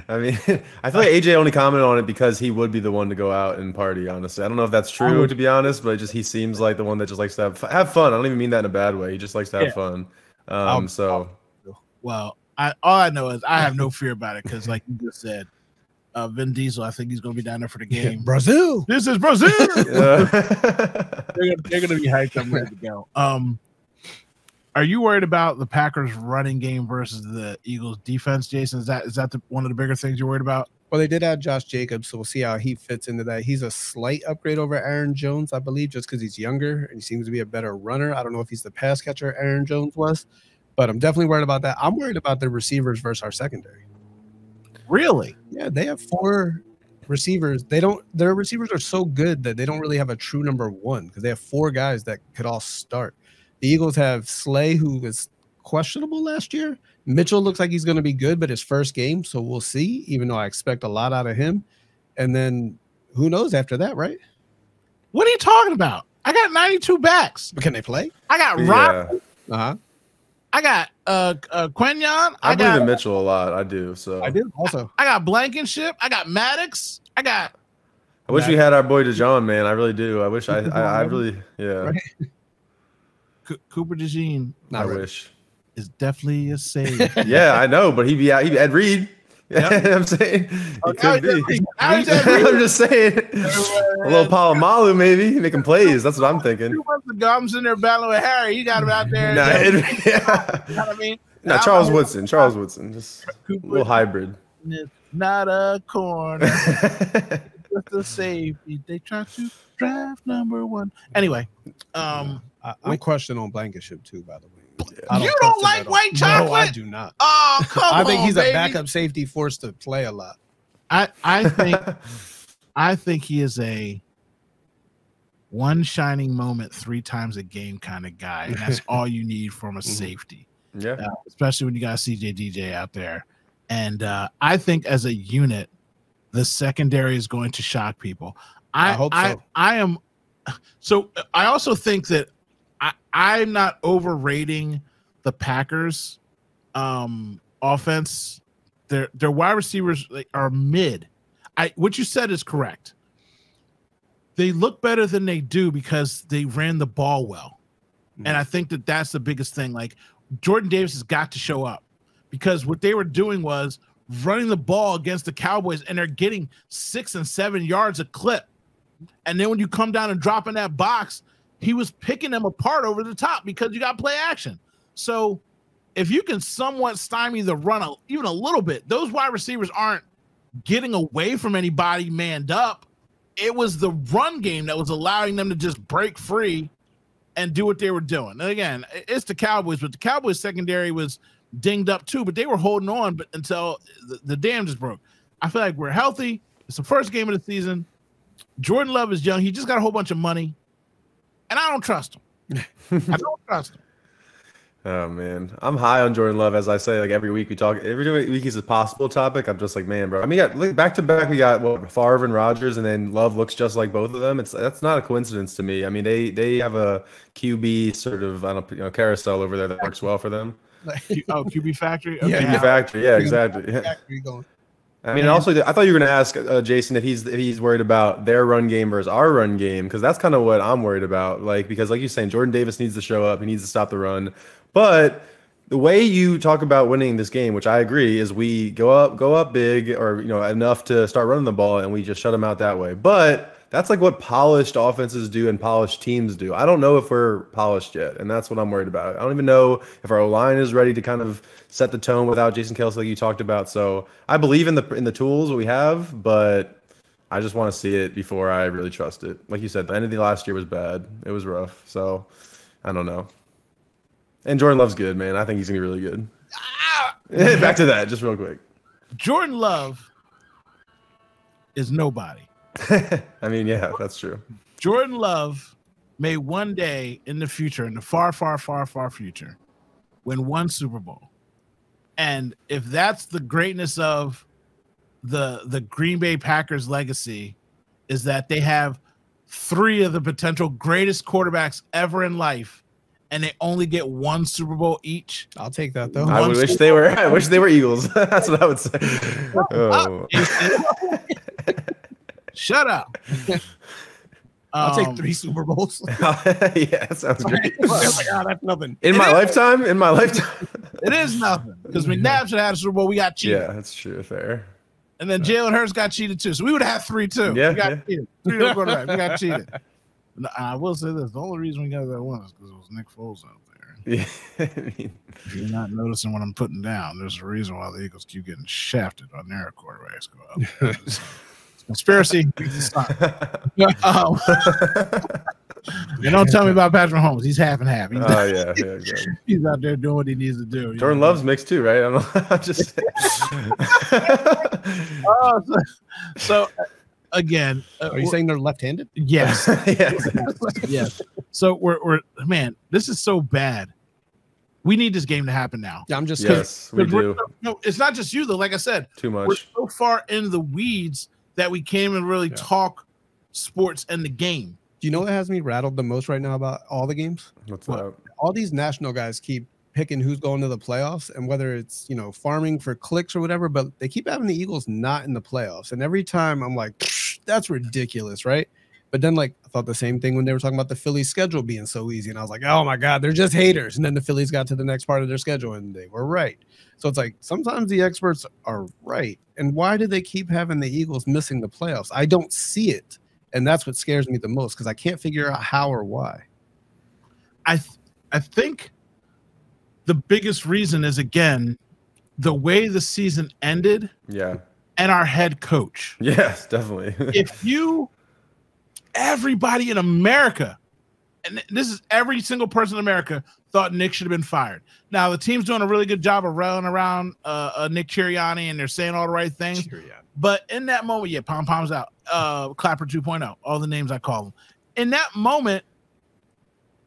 I mean, I feel like A J only commented on it because he would be the one to go out and party, honestly. I don't know if that's true, would, to be honest, but just he seems like the one that just likes to have, have fun. I don't even mean that in a bad way. He just likes to have yeah. fun. Um, so, well, I all I know is I have no fear about it because, like you just said, uh, Vin Diesel, I think he's gonna be down there for the game. Yeah, Brazil, this is Brazil. Yeah. they're, gonna, they're gonna be hyped. I'm ready to go. Um, are you worried about the Packers' running game versus the Eagles' defense, Jason? Is that is that the, one of the bigger things you're worried about? Well, they did have Josh Jacobs, so we'll see how he fits into that. He's a slight upgrade over Aaron Jones, I believe, just because he's younger and he seems to be a better runner. I don't know if he's the pass catcher Aaron Jones was, but I'm definitely worried about that. I'm worried about the receivers versus our secondary. Really? Yeah, they have four receivers. They don't. Their receivers are so good that they don't really have a true number one because they have four guys that could all start. The Eagles have Slay, who is questionable last year. Mitchell looks like he's going to be good, but his first game, so we'll see, even though I expect a lot out of him. And then who knows after that, right? What are you talking about? I got ninety-two backs. But can they play? I got Rob. Yeah. Uh-huh. I got uh, uh, Quinyon. I, I believe got, in Mitchell a lot. I do. So I do also. I, I got Blankenship. I got Maddox. I got. I wish Maddox. we had our boy DeJean, man. I really do. I wish I, I, I really, yeah. Right. Cooper DeJean. I really. wish. Is definitely a save. Yeah, I know, but he'd be out. He'd be Ed Reed. Yep. You know what I'm saying? Oh, he could be. I'm just saying. A little Palomalu, maybe. Making plays. That's what I'm thinking. Two months ago, I'm sitting there battling with Harry. You got him out there. Nah, Ed, yeah. You know what I mean? Nah, Charles Woodson. Charles Woodson. Just Cooper, a little hybrid. Not a corner. Just a safety. They try to draft number one. Anyway. um, I, I'm questioning on Blankenship, too, by the way. Don't you don't like white chocolate? No, I do not. Oh, come on, I think on, he's baby. a backup safety forced to play a lot. I, I think I think he is a one shining moment three times a game kind of guy, and that's all you need from a safety. Yeah. Uh, especially when you got C J D J out there. And uh, I think as a unit, the secondary is going to shock people. I, I hope so. I, I am so I also think that I, I'm not overrating the Packers um, offense. Their their wide receivers are mid. I what you said is correct. They look better than they do because they ran the ball well, mm-hmm. and I think that that's the biggest thing. Like Jordan Davis has got to show up because what they were doing was running the ball against the Cowboys, and they're getting six and seven yards a clip. And then when you come down and drop in that box, he was picking them apart over the top because you got play action. So if you can somewhat stymie the run a, even a little bit, those wide receivers aren't getting away from anybody manned up. It was the run game that was allowing them to just break free and do what they were doing. And again, it's the Cowboys, but the Cowboys secondary was dinged up too, but they were holding on but until the, the dam just broke. I feel like we're healthy. It's the first game of the season. Jordan Love is young. He just got a whole bunch of money, and I don't trust him. I don't trust him. Oh, man. I'm high on Jordan Love, as I say. Like, every week we talk. Every week he's a possible topic. I'm just like, man, bro. I mean, yeah, look, back to back, we got what, Favre and Rodgers, and then Love looks just like both of them. It's That's not a coincidence to me. I mean, they they have a Q B sort of I don't, you know, carousel over there that works well for them. Oh, Q B factory? Okay. Yeah, Q B factory. Yeah, exactly. Yeah. I mean, and also, I thought you were going to ask uh, Jason if he's if he's worried about their run game versus our run game, because that's kind of what I'm worried about. Like, because like you're saying, Jordan Davis needs to show up. He needs to stop the run. But the way you talk about winning this game, which I agree, is we go up, go up big, or you know, enough to start running the ball, and we just shut them out that way. But that's like what polished offenses do and polished teams do. I don't know if we're polished yet, and that's what I'm worried about. I don't even know if our O-line is ready to kind of set the tone without Jason Kelce, like you talked about. So I believe in the in the tools we have, but I just want to see it before I really trust it. Like you said, the end of the last year was bad. It was rough. So I don't know. And Jordan Love's good, man. I think he's going to be really good. Back to that, just real quick. Jordan Love is nobody. I mean, yeah, that's true. Jordan Love may one day in the future, in the far, far, far, far future, win one Super Bowl. And if that's the greatness of the the Green Bay Packers legacy, is that they have three of the potential greatest quarterbacks ever in life, and they only get one Super Bowl each. I'll take that though. I wish they were I wish they were Eagles. That's what I would say. Oh. Shut up. um, I'll take three Super Bowls. Yeah, that sounds great. Oh my God, that's nothing. In it my is, lifetime? In my lifetime? It is nothing. Because McNabb should have had a Super Bowl. We got cheated. Yeah, that's true. Fair. And then Jalen Hurts got cheated too. So we would have had three too. Yeah, we got yeah. cheated. Three we got cheated. No, I will say this. The only reason we got that one is because it was Nick Foles out there. Yeah, I mean, if you're not noticing what I'm putting down, there's a reason why the Eagles keep getting shafted on their quarterbacks go up. Conspiracy. um, you don't tell me about Patrick Mahomes. He's half and half. He's, oh, yeah, yeah, exactly. He's out there doing what he needs to do. Jordan Love's mixed too, right? I don't, I'm just oh, so, so again, uh, are you saying they're left-handed? Yes, yes, yes. So we're we're man, this is so bad. We need this game to happen now. Yeah, I'm just yes, we do. No, it's not just you though. Like I said, too much. We're so far in the weeds that we can't even really yeah. talk sports and the game. Do you know what has me rattled the most right now about all the games? What's that? All these national guys keep picking who's going to the playoffs and whether it's, you know, farming for clicks or whatever, but they keep having the Eagles not in the playoffs. And every time I'm like, that's ridiculous, right? But then, like, I thought the same thing when they were talking about the Phillies schedule being so easy. And I was like, oh, my God, they're just haters. And then the Phillies got to the next part of their schedule, and they were right. So it's like sometimes the experts are right. And why do they keep having the Eagles missing the playoffs? I don't see it. And that's what scares me the most because I can't figure out how or why. I, th I think the biggest reason is, again, the way the season ended. Yeah. And our head coach. Yes, definitely. If you... Everybody in America, and this is every single person in America, thought Nick should have been fired. Now, the team's doing a really good job of rallying around uh, uh, Nick Sirianni, and they're saying all the right things. Sure, yeah. But in that moment, yeah, pom-pom's out, uh, Clapper two point oh, all the names I call them. In that moment,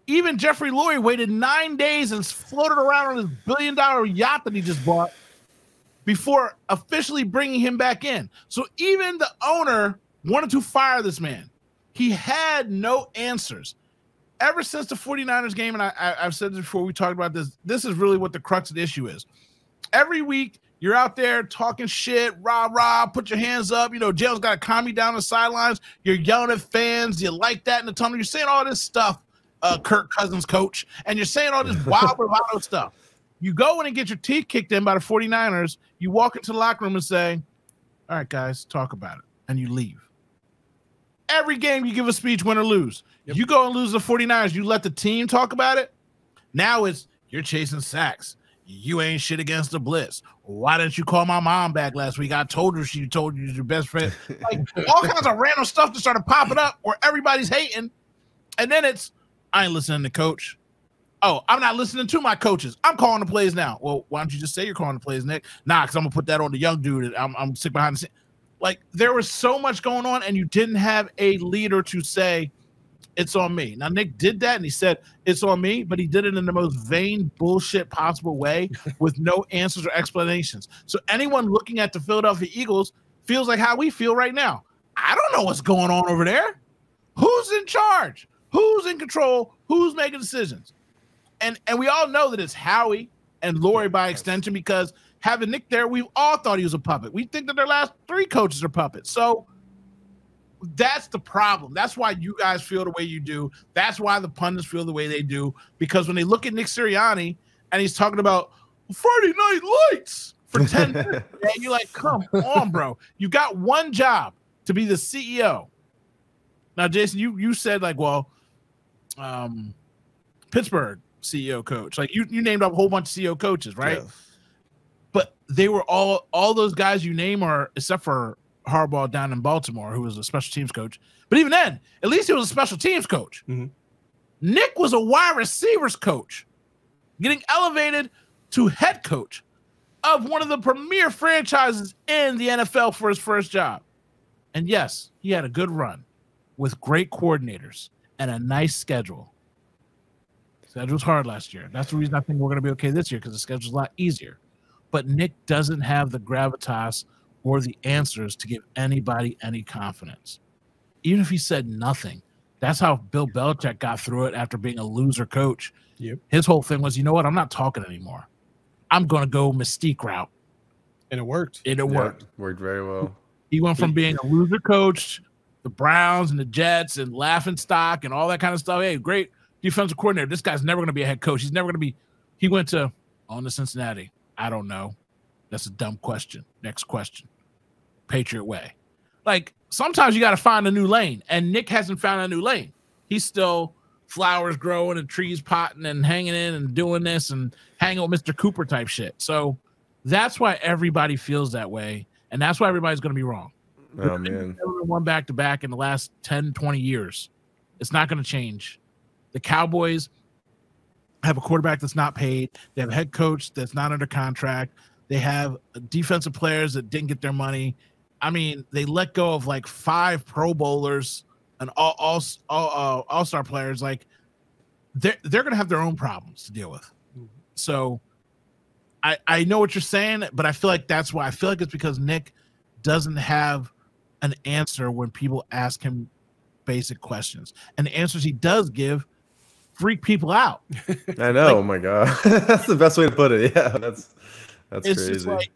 even Jeffrey Lurie waited nine days and floated around on his billion dollar yacht that he just bought before officially bringing him back in. So even the owner wanted to fire this man. He had no answers. Ever since the forty-niners game, and I, I, I've said this before, we talked about this, this is really what the crux of the issue is. Every week, you're out there talking shit, rah, rah, put your hands up. You know, Jalen's got to calm you down on the sidelines. You're yelling at fans. You like that in the tunnel. You're saying all this stuff, uh, Kirk Cousins coach, and you're saying all this wild, bravado stuff. You go in and get your teeth kicked in by the forty-niners. You walk into the locker room and say, all right, guys, talk about it, and you leave. Every game you give a speech, win or lose. Yep. You go and lose the forty-niners, you let the team talk about it. Now it's you're chasing sacks. you ain't shit against the blitz. Why didn't you call my mom back last week? I told her she told you your best friend. Like all kinds of random stuff that started popping up where everybody's hating. And then it's, I ain't listening to coach. Oh, I'm not listening to my coaches. I'm calling the plays now. Well, why don't you just say you're calling the plays, Nick? Nah, because I'm going to put that on the young dude. I'm, I'm sick behind the scenes. Like, there was so much going on, and you didn't have a leader to say, it's on me. Now, Nick did that, and he said, it's on me, but he did it in the most vain bullshit possible way with no answers or explanations. So anyone looking at the Philadelphia Eagles feels like how we feel right now. I don't know what's going on over there. Who's in charge? Who's in control? Who's making decisions? And and we all know that it's Howie and Lori by extension, because having Nick there, we all thought he was a puppet. We think that their last three coaches are puppets. So that's the problem. That's why you guys feel the way you do. That's why the pundits feel the way they do, because when they look at Nick Sirianni and he's talking about Friday night lights for ten minutes, and you're like, come on, bro. You got one job, to be the C E O. Now, Jason, you, you said, like, well, um, Pittsburgh C E O coach. Like, you, you named up a whole bunch of C E O coaches, right? Yeah. But they were all, all those guys you name are, except for Harbaugh down in Baltimore, who was a special teams coach. But even then, at least he was a special teams coach. Mm-hmm. Nick was a wide receivers coach, getting elevated to head coach of one of the premier franchises in the N F L for his first job. And yes, he had a good run with great coordinators and a nice schedule. Schedule was hard last year. That's the reason I think we're going to be okay this year, because the schedule's a lot easier. But Nick doesn't have the gravitas or the answers to give anybody any confidence. Even if he said nothing, that's how Bill Belichick got through it after being a loser coach. Yep. His whole thing was, you know what? I'm not talking anymore. I'm going to go mystique route. And it worked. And it yeah, worked. Worked very well. He went from being a loser coach, the Browns and the Jets and laughing stock and all that kind of stuff. Hey, great defensive coordinator. This guy's never going to be a head coach. He's never going to be. He went to on to Cincinnati. I don't know. That's a dumb question. Next question. Patriot way. Like, sometimes you got to find a new lane, and Nick hasn't found a new lane. He's still flowers growing and trees potting and hanging in and doing this and hanging with Mister Cooper type shit. So that's why everybody feels that way, and that's why everybody's going to be wrong. Oh, man. One back-to-back in the last ten, twenty years. It's not going to change. The Cowboys have a quarterback that's not paid. They have a head coach that's not under contract. They have defensive players that didn't get their money. I mean, they let go of like five Pro Bowlers and all all all uh, all-star players. Like, they're they're gonna have their own problems to deal with. Mm-hmm. So, I I know what you're saying, but I feel like that's why I feel like it's because Nick doesn't have an answer when people ask him basic questions, and the answers he does give freak people out. I know. Like, oh my god, that's the best way to put it. Yeah, that's. That's it's crazy. Just like,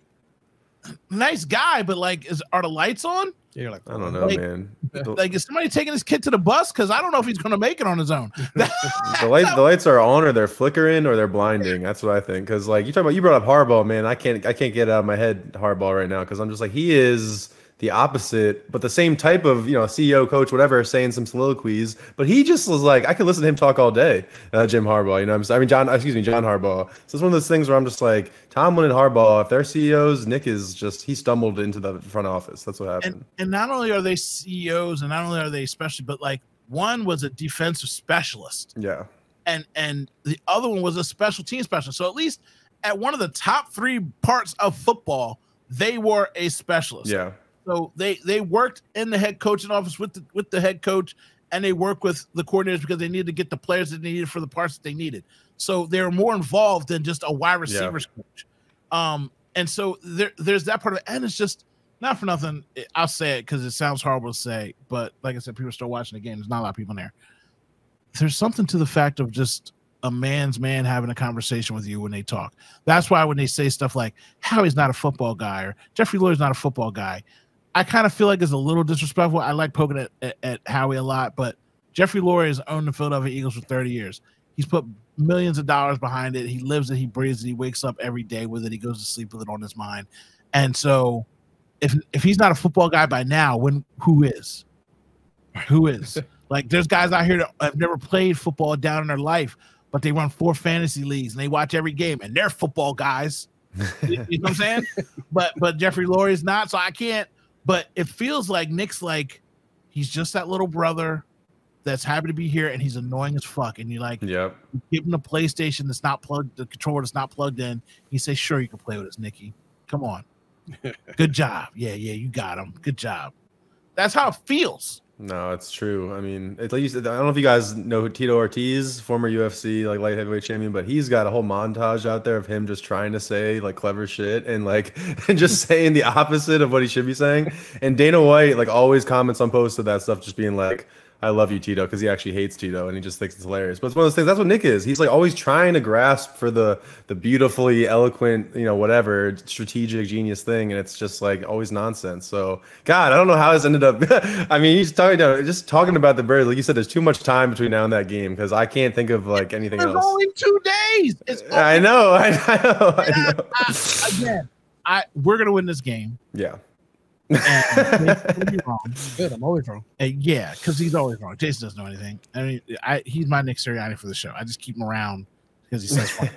nice guy, but like, is are the lights on? Yeah, you're like, I don't know, like, man. Like, is somebody taking this kid to the bus? Because I don't know if he's going to make it on his own. the, light, the lights are on, or they're flickering, or they're blinding. That's what I think. Because like you talking about, you brought up Harbaugh, man. I can't, I can't get out of my head Harbaugh right now, because I'm just like, he is the opposite, but the same type of, you know, C E O, coach, whatever, saying some soliloquies. But he just was like, I could listen to him talk all day, uh, Jim Harbaugh. You know what I'm saying? I mean, John, excuse me, John Harbaugh. So it's one of those things where I'm just like, Tomlin and Harbaugh, if they're C E Os, Nick is just, he stumbled into the front office. That's what happened. And, and not only are they C E Os, and not only are they special, but like, one was a defensive specialist. Yeah. And, and the other one was a special team specialist. So at least at one of the top three parts of football, they were a specialist. Yeah. So they they worked in the head coaching office with the, with the head coach, and they worked with the coordinators because they needed to get the players that they needed for the parts that they needed. So they're more involved than just a wide receivers yeah. coach. Um, and so there, there's that part of it. And it's just not for nothing. I'll say it because it sounds horrible to say, but like I said, people are still watching the game. There's not a lot of people in there. There's something to the fact of just a man's man having a conversation with you when they talk. That's why when they say stuff like Howie's not a football guy or Jeffrey Luhrie's not a football guy, I kind of feel like it's a little disrespectful. I like poking at, at, at Howie a lot, but Jeffrey Lurie has owned the Philadelphia Eagles for thirty years. He's put millions of dollars behind it. He lives it. He breathes it. He wakes up every day with it. He goes to sleep with it on his mind. And so if if he's not a football guy by now, when who is? Who is? Like, there's guys out here that have never played football down in their life, but they run four fantasy leagues and they watch every game and they're football guys. You know what I'm saying? But but Jeffrey Lurie's not, so I can't. But it feels like Nick's like, he's just that little brother that's happy to be here, and he's annoying as fuck. And you're like, yep. You give him the PlayStation that's not plugged, the controller that's not plugged in. He says, sure, you can play with us, Nicky. Come on. Good job. Yeah, yeah, you got him. Good job. That's how it feels. No, it's true. I mean, at least I don't know if you guys know who Tito Ortiz, former U F C like light heavyweight champion, but he's got a whole montage out there of him just trying to say like clever shit and like and just saying the opposite of what he should be saying. And Dana White like always comments on posts of that stuff, just being like, I love you, Tito, because he actually hates Tito and he just thinks it's hilarious. But it's one of those things. That's what Nick is. He's like always trying to grasp for the the beautifully eloquent, you know, whatever strategic genius thing, and it's just like always nonsense. So God, I don't know how this ended up. I mean, he's talking just talking about the Bears. Like you said, there's too much time between now and that game because I can't think of like anything it's else. It's only two days. It's only I know. I know. I know. I, I, again, I we're gonna win this game. Yeah. And wrong. Good, I'm always wrong. And yeah, because he's always wrong. Jason doesn't know anything. I mean, I, he's my Nick Sirianni for the show. I just keep him around because he says.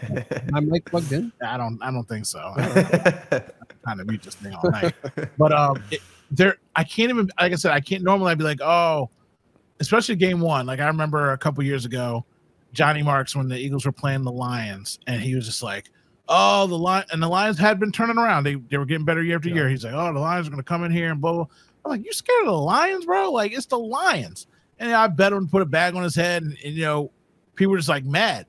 I'm like plugged in. I don't. I don't think so. I don't know. I'm trying to mute this thing all night. But um, it, there. I can't even. Like I said, I can't normally. I'd be like, oh, especially game one. Like I remember a couple years ago, Johnny Marks when the Eagles were playing the Lions, and he was just like, oh, the Lions, and the Lions had been turning around. They they were getting better year after yeah. year. He's like, oh, the Lions are going to come in here and blah, blah. I'm like, you scared of the Lions, bro? Like, it's the Lions. And I bet him to put a bag on his head, and, and, you know, people were just, like, mad.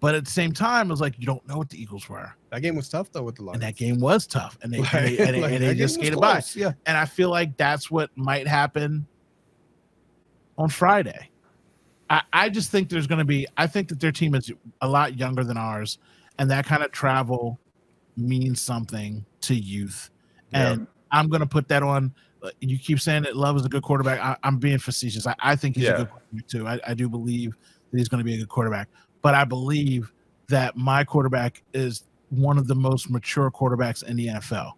But at the same time, it was like, you don't know what the Eagles were. That game was tough, though, with the Lions. And that game was tough, and they, like, and they, and like, and they just skated by. Yeah. And I feel like that's what might happen on Friday. I, I just think there's going to be – I think that their team is a lot younger than ours. And that kind of travel means something to youth. And yeah. I'm going to put that on. You keep saying that Love is a good quarterback. I, I'm being facetious. I, I think he's yeah. a good quarterback, too. I, I do believe that he's going to be a good quarterback. But I believe that my quarterback is one of the most mature quarterbacks in the N F L.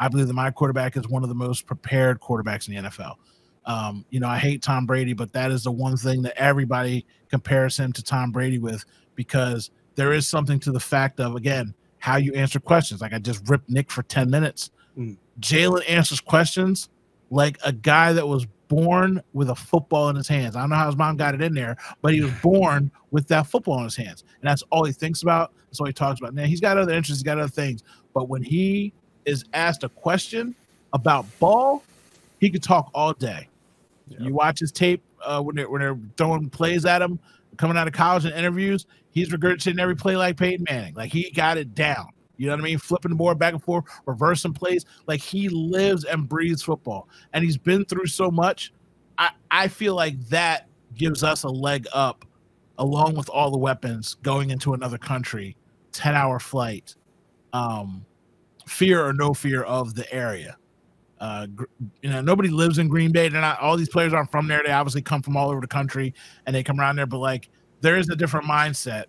I believe that my quarterback is one of the most prepared quarterbacks in the N F L. Um, you know, I hate Tom Brady, but that is the one thing that everybody compares him to Tom Brady with, because – there is something to the fact of, again, how you answer questions. Like I just ripped Nick for ten minutes. Mm. Jalen answers questions like a guy that was born with a football in his hands. I don't know how his mom got it in there, but he was born with that football in his hands. And that's all he thinks about. That's all he talks about. Now, he's got other interests. He's got other things. But when he is asked a question about ball, he could talk all day. Yep. You watch his tape uh, when, they're, when they're throwing plays at him, coming out of college and interviews, he's regurgitating every play like Peyton Manning. Like, he got it down. You know what I mean? Flipping the board back and forth, reversing plays. Like, he lives and breathes football. And he's been through so much. I, I feel like that gives us a leg up, along with all the weapons, going into another country, ten-hour flight, um, fear or no fear of the area. Uh, you know, nobody lives in Green Bay. They're not, all these players aren't from there. They obviously come from all over the country and they come around there, but like there is a different mindset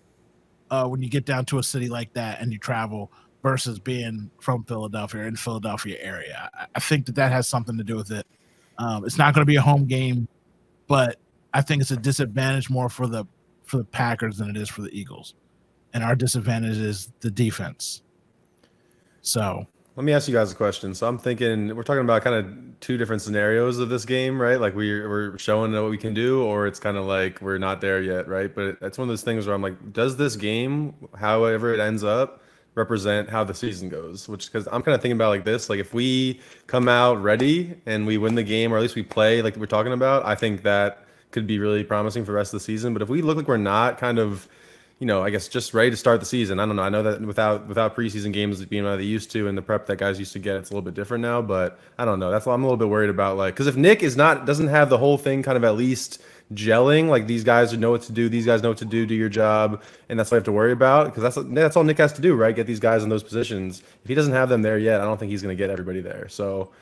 uh, when you get down to a city like that and you travel versus being from Philadelphia or in Philadelphia area. I, I think that that has something to do with it. Um, it's not going to be a home game, but I think it's a disadvantage more for the, for the Packers than it is for the Eagles. And our disadvantage is the defense. So let me ask you guys a question. So I'm thinking we're talking about kind of two different scenarios of this game, right? Like we're, we're showing what we can do, or it's kind of like we're not there yet, right? But that's one of those things where I'm like, does this game, however it ends up, represent how the season goes? Which, because I'm kind of thinking about like this, like if we come out ready and we win the game, or at least we play like we're talking about, I think that could be really promising for the rest of the season. But if we look like we're not kind of, you know, I guess just ready to start the season. I don't know. I know that without without preseason games being what they used to and the prep that guys used to get, it's a little bit different now. But I don't know. That's what I'm a little bit worried about. Like, because if Nick is not doesn't have the whole thing kind of at least gelling, like these guys know what to do, these guys know what to do, do your job, and that's what I have to worry about. Because that's that's all Nick has to do, right? Get these guys in those positions. If he doesn't have them there yet, I don't think he's going to get everybody there. So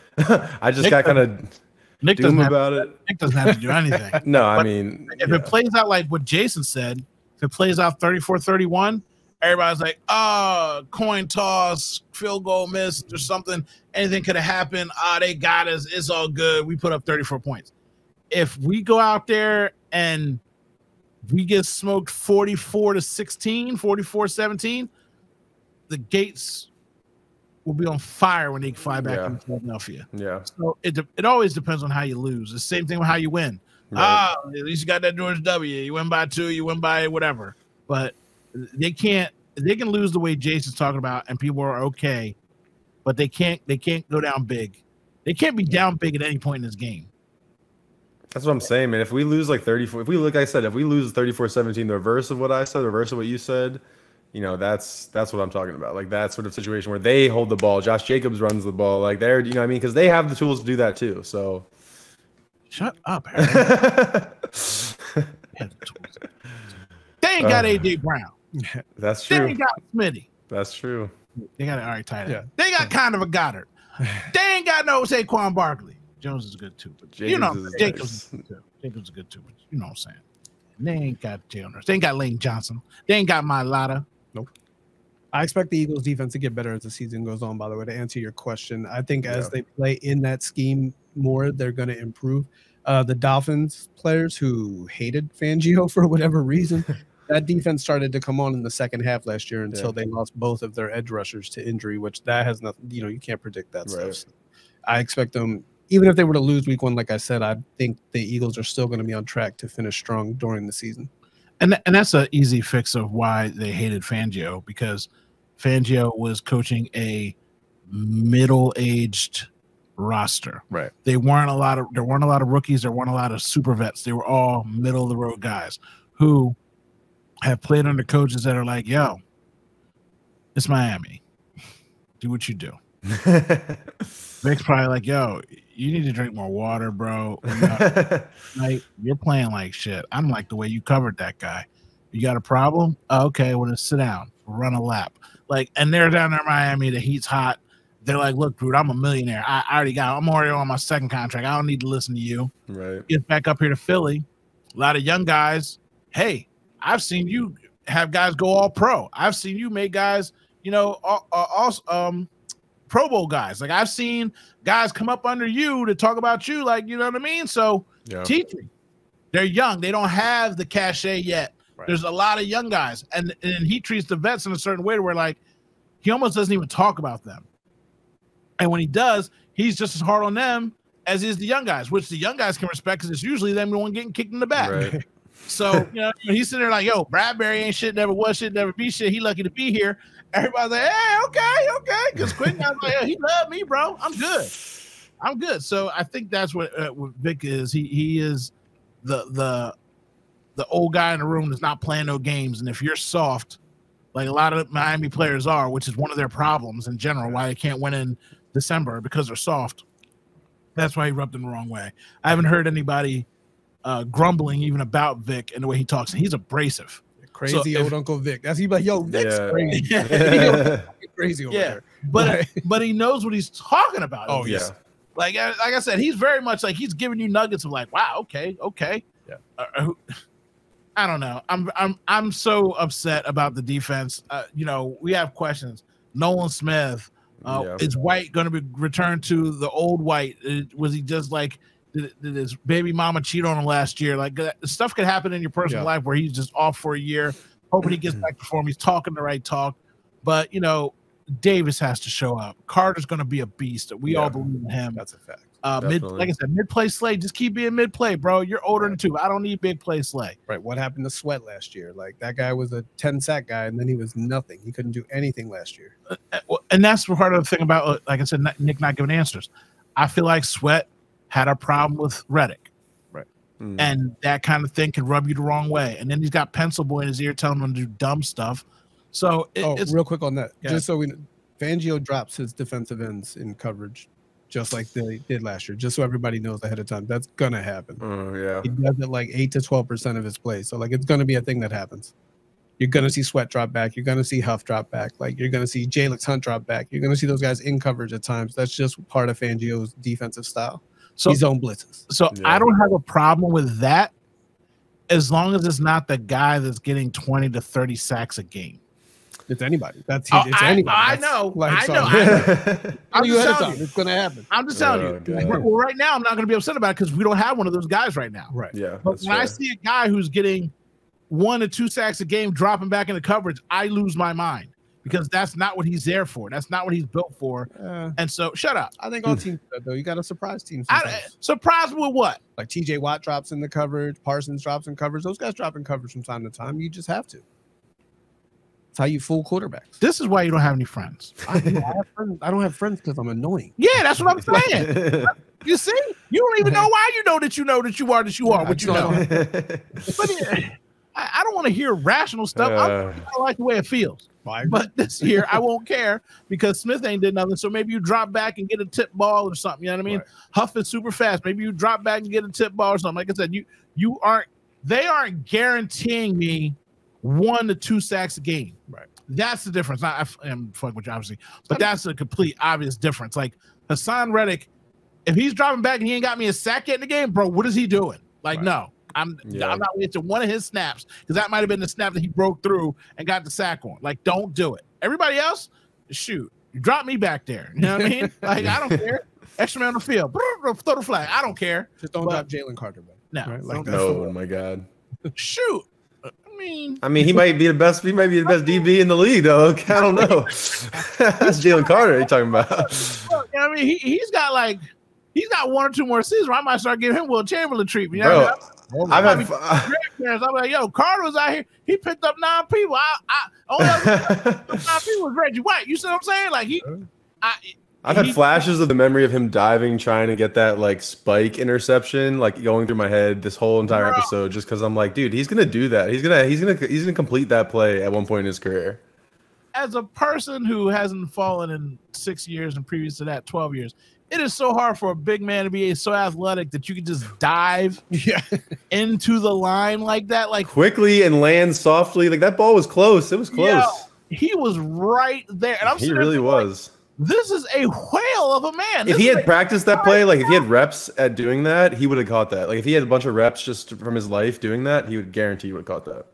I just Nick got kind of. Nick doesn't have, about it. Nick doesn't have to do anything. No, but I mean, if yeah. it plays out like what Jason said. If it plays out thirty-four thirty-one, everybody's like, oh, coin toss, field goal missed or something. Anything could have happened. Ah, oh, they got us. It's all good. We put up thirty-four points. If we go out there and We get smoked forty-four to sixteen, forty-four seventeen. The gates will be on fire when they fly back yeah. into Philadelphia. Yeah. So it it always depends on how you lose. It's the same thing with how you win. Right. Ah, at least you got that George W. You win by two, you win by whatever. But they can't. They can lose the way Jason's talking about, and people are okay. But they can't. They can't go down big. They can't be down big at any point in this game. That's what I'm saying, man. If we lose like thirty-four, if we look, like I said, if we lose thirty-four seventeen, the reverse of what I said, the reverse of what you said, you know, that's that's what I'm talking about. Like that sort of situation where they hold the ball, Josh Jacobs runs the ball, like they're, you know, what I mean, because they have the tools to do that too. So, shut up, Harry. They, the they ain't got uh, A J Brown. That's true. They ain't got Smitty. That's true. They got an all right tight end. Yeah. They got kind of a Goddard. They ain't got no Saquon Barkley. Jones is good too, but Jacobs, you know, is Jacobs, nice. Jacobs is good too, but you know what I'm saying. And they ain't got Jalen Hurts. They ain't got Lane Johnson. They ain't got Mailata. Nope. I expect the Eagles defense to get better as the season goes on, by the way, to answer your question. I think as yeah. they play in that scheme more, they're going to improve. Uh, the Dolphins players who hated Fangio for whatever reason, that defense started to come on in the second half last year until yeah. they lost both of their edge rushers to injury, which that has nothing, you know, you can't predict that right. stuff. So I expect them. Even if they were to lose week one, like I said, I think the Eagles are still going to be on track to finish strong during the season. And, th and that's an easy fix of why they hated Fangio, because Fangio was coaching a middle-aged roster. Right. They weren't a lot of, there weren't a lot of rookies. There weren't a lot of super vets. They were all middle-of-the-road guys who have played under coaches that are like, yo, it's Miami. Do what you do. Vic's probably like, yo, you need to drink more water, bro. You know, like, you're playing like shit. I'm like the way you covered that guy. You got a problem? Oh, okay, well, just sit down, run a lap. Like, and they're down there in Miami. The heat's hot. They're like, look, dude, I'm a millionaire. I, I already got. I'm already on my second contract. I don't need to listen to you. Right. Get back up here to Philly. A lot of young guys. Hey, I've seen you have guys go all pro. I've seen you make guys, you know, also um. Pro Bowl guys. Like, I've seen guys come up under you to talk about you, like, you know what I mean? So, yeah. teaching. They're young. They don't have the cachet yet. Right. There's a lot of young guys. And, and he treats the vets in a certain way where, like, he almost doesn't even talk about them. And when he does, he's just as hard on them as is the young guys, which the young guys can respect because it's usually them the one getting kicked in the back. Right. So, you know, he's sitting there like, yo, Bradbury ain't shit, never was shit, never be shit. He lucky to be here. Everybody's like, hey, okay, okay. Because Quinyon, like, he loved me, bro. I'm good. I'm good. So I think that's what, uh, what Vic is. He he is the the the old guy in the room that's not playing no games. And if you're soft, like a lot of Miami players are, which is one of their problems in general, why they can't win in December, because they're soft. That's why he rubbed them the wrong way. I haven't heard anybody uh, grumbling even about Vic and the way he talks. He's abrasive. Crazy so old if, Uncle Vic. That's he's like, yo, Vic's yeah. crazy. Yeah. crazy over yeah. there. But but he knows what he's talking about. Oh, yeah. Like, like I said, he's very much like he's giving you nuggets of like, wow, okay, okay. Yeah. Uh, I don't know. I'm I'm I'm so upset about the defense. Uh, you know, we have questions. Nolan Smith, uh, yeah. is White going to be returned to the old White? Was he just like? Did, did his baby mama cheat on him last year? Like, stuff could happen in your personal yeah. life where he's just off for a year, hoping he gets back to form. He's talking the right talk. But, you know, Davis has to show up. Carter's going to be a beast. We yeah. all believe in him. That's a fact. Uh, mid, like I said, mid-play Slay. Just keep being mid-play, bro. You're older right. than two. I don't need big-play Slay. Right. What happened to Sweat last year? Like, that guy was a ten-sack guy, and then he was nothing. He couldn't do anything last year. And that's part of the thing about, like I said, Nick not giving answers. I feel like Sweat had a problem with Reddick. Right. Mm. And that kind of thing can rub you the wrong way. And then he's got Pencil Boy in his ear telling him to do dumb stuff. So it, oh, it's real quick on that. Yeah. Just so we know, Fangio drops his defensive ends in coverage just like they did last year, just so everybody knows ahead of time. That's going to happen. Oh, yeah. He does it like eight to twelve percent of his plays. So, like, it's going to be a thing that happens. You're going to see Sweat drop back. You're going to see Huff drop back. Like, you're going to see Jalen Hunt drop back. You're going to see those guys in coverage at times. That's just part of Fangio's defensive style. So, his own blitzes. So yeah. I don't have a problem with that as long as it's not the guy that's getting twenty to thirty sacks a game. It's anybody. That's oh, it's I, anybody. I, that's I know. Like, I know. I know. I'm you just telling you. It's going to happen. I'm just telling oh, you. God. Well, right now, I'm not going to be upset about it because we don't have one of those guys right now. Right. Yeah. But when fair. I see a guy who's getting one or two sacks a game, dropping back into coverage, I lose my mind, because that's not what he's there for. That's not what he's built for. Uh, and so, shut up. I think all teams, though, you got a surprise team. I, surprise with what? Like T J Watt drops in the coverage, Parsons drops in coverage. Those guys drop in coverage from time to time. You just have to. It's how you fool quarterbacks. This is why you don't have any friends. I don't have friends. I don't have friends because I'm annoying. Yeah, that's what I'm saying. You see? You don't even know why you know that you know that you are that you are what you know. But yeah, I don't want to hear rational stuff. Uh, I like the way it feels. But this year, I won't care because Smith ain't did nothing. So maybe you drop back and get a tip ball or something. You know what I mean? Right. Huff is super fast. Maybe you drop back and get a tip ball or something. Like I said, you you aren't they aren't guaranteeing me one to two sacks a game. Right. That's the difference. Now, I am fucking with you, obviously, but that's a complete obvious difference. Like Hassan Reddick, if he's dropping back and he ain't got me a sack yet in the game, bro, what is he doing? Like, right. no. I'm, yeah. I'm not wasting one of his snaps, because that might have been the snap that he broke through and got the sack on. Like, don't do it. Everybody else, shoot, drop me back there. You know what I mean? Like, I don't care. Extra man on the field. Throw the flag. I don't care. Just don't but, drop Jalen Carter, man. No. Right? Like, no, oh my God. Shoot. I mean, I mean, he might be the best. He might be the best D B in the league, though. I don't know. That's Jalen Carter you're talking about. You know what I mean, he, he's got, like, he's got one or two more seasons where I might start giving him Will Chamberlain treatment. You know what I mean? Oh, I've had uh, I'm like, yo, Carter was out here. He picked up nine people. I, I only nine people was Reggie White. You see what I'm saying? Like he, I, I've he, had flashes of the memory of him diving, trying to get that like spike interception, like going through my head this whole entire bro. episode, just because I'm like, dude, he's gonna do that. He's gonna, he's gonna, he's gonna complete that play at one point in his career. As a person who hasn't fallen in six years and previous to that, twelve years. It is so hard for a big man to be so athletic that you can just dive yeah. into the line like that, like quickly and land softly. Like that ball was close. It was close. Yeah, he was right there, and I'm he really was. Like, this is a whale of a man. If this he had practiced that play, like if he had reps at doing that, he would have caught that. Like if he had a bunch of reps just from his life doing that, he would guarantee he would have caught that.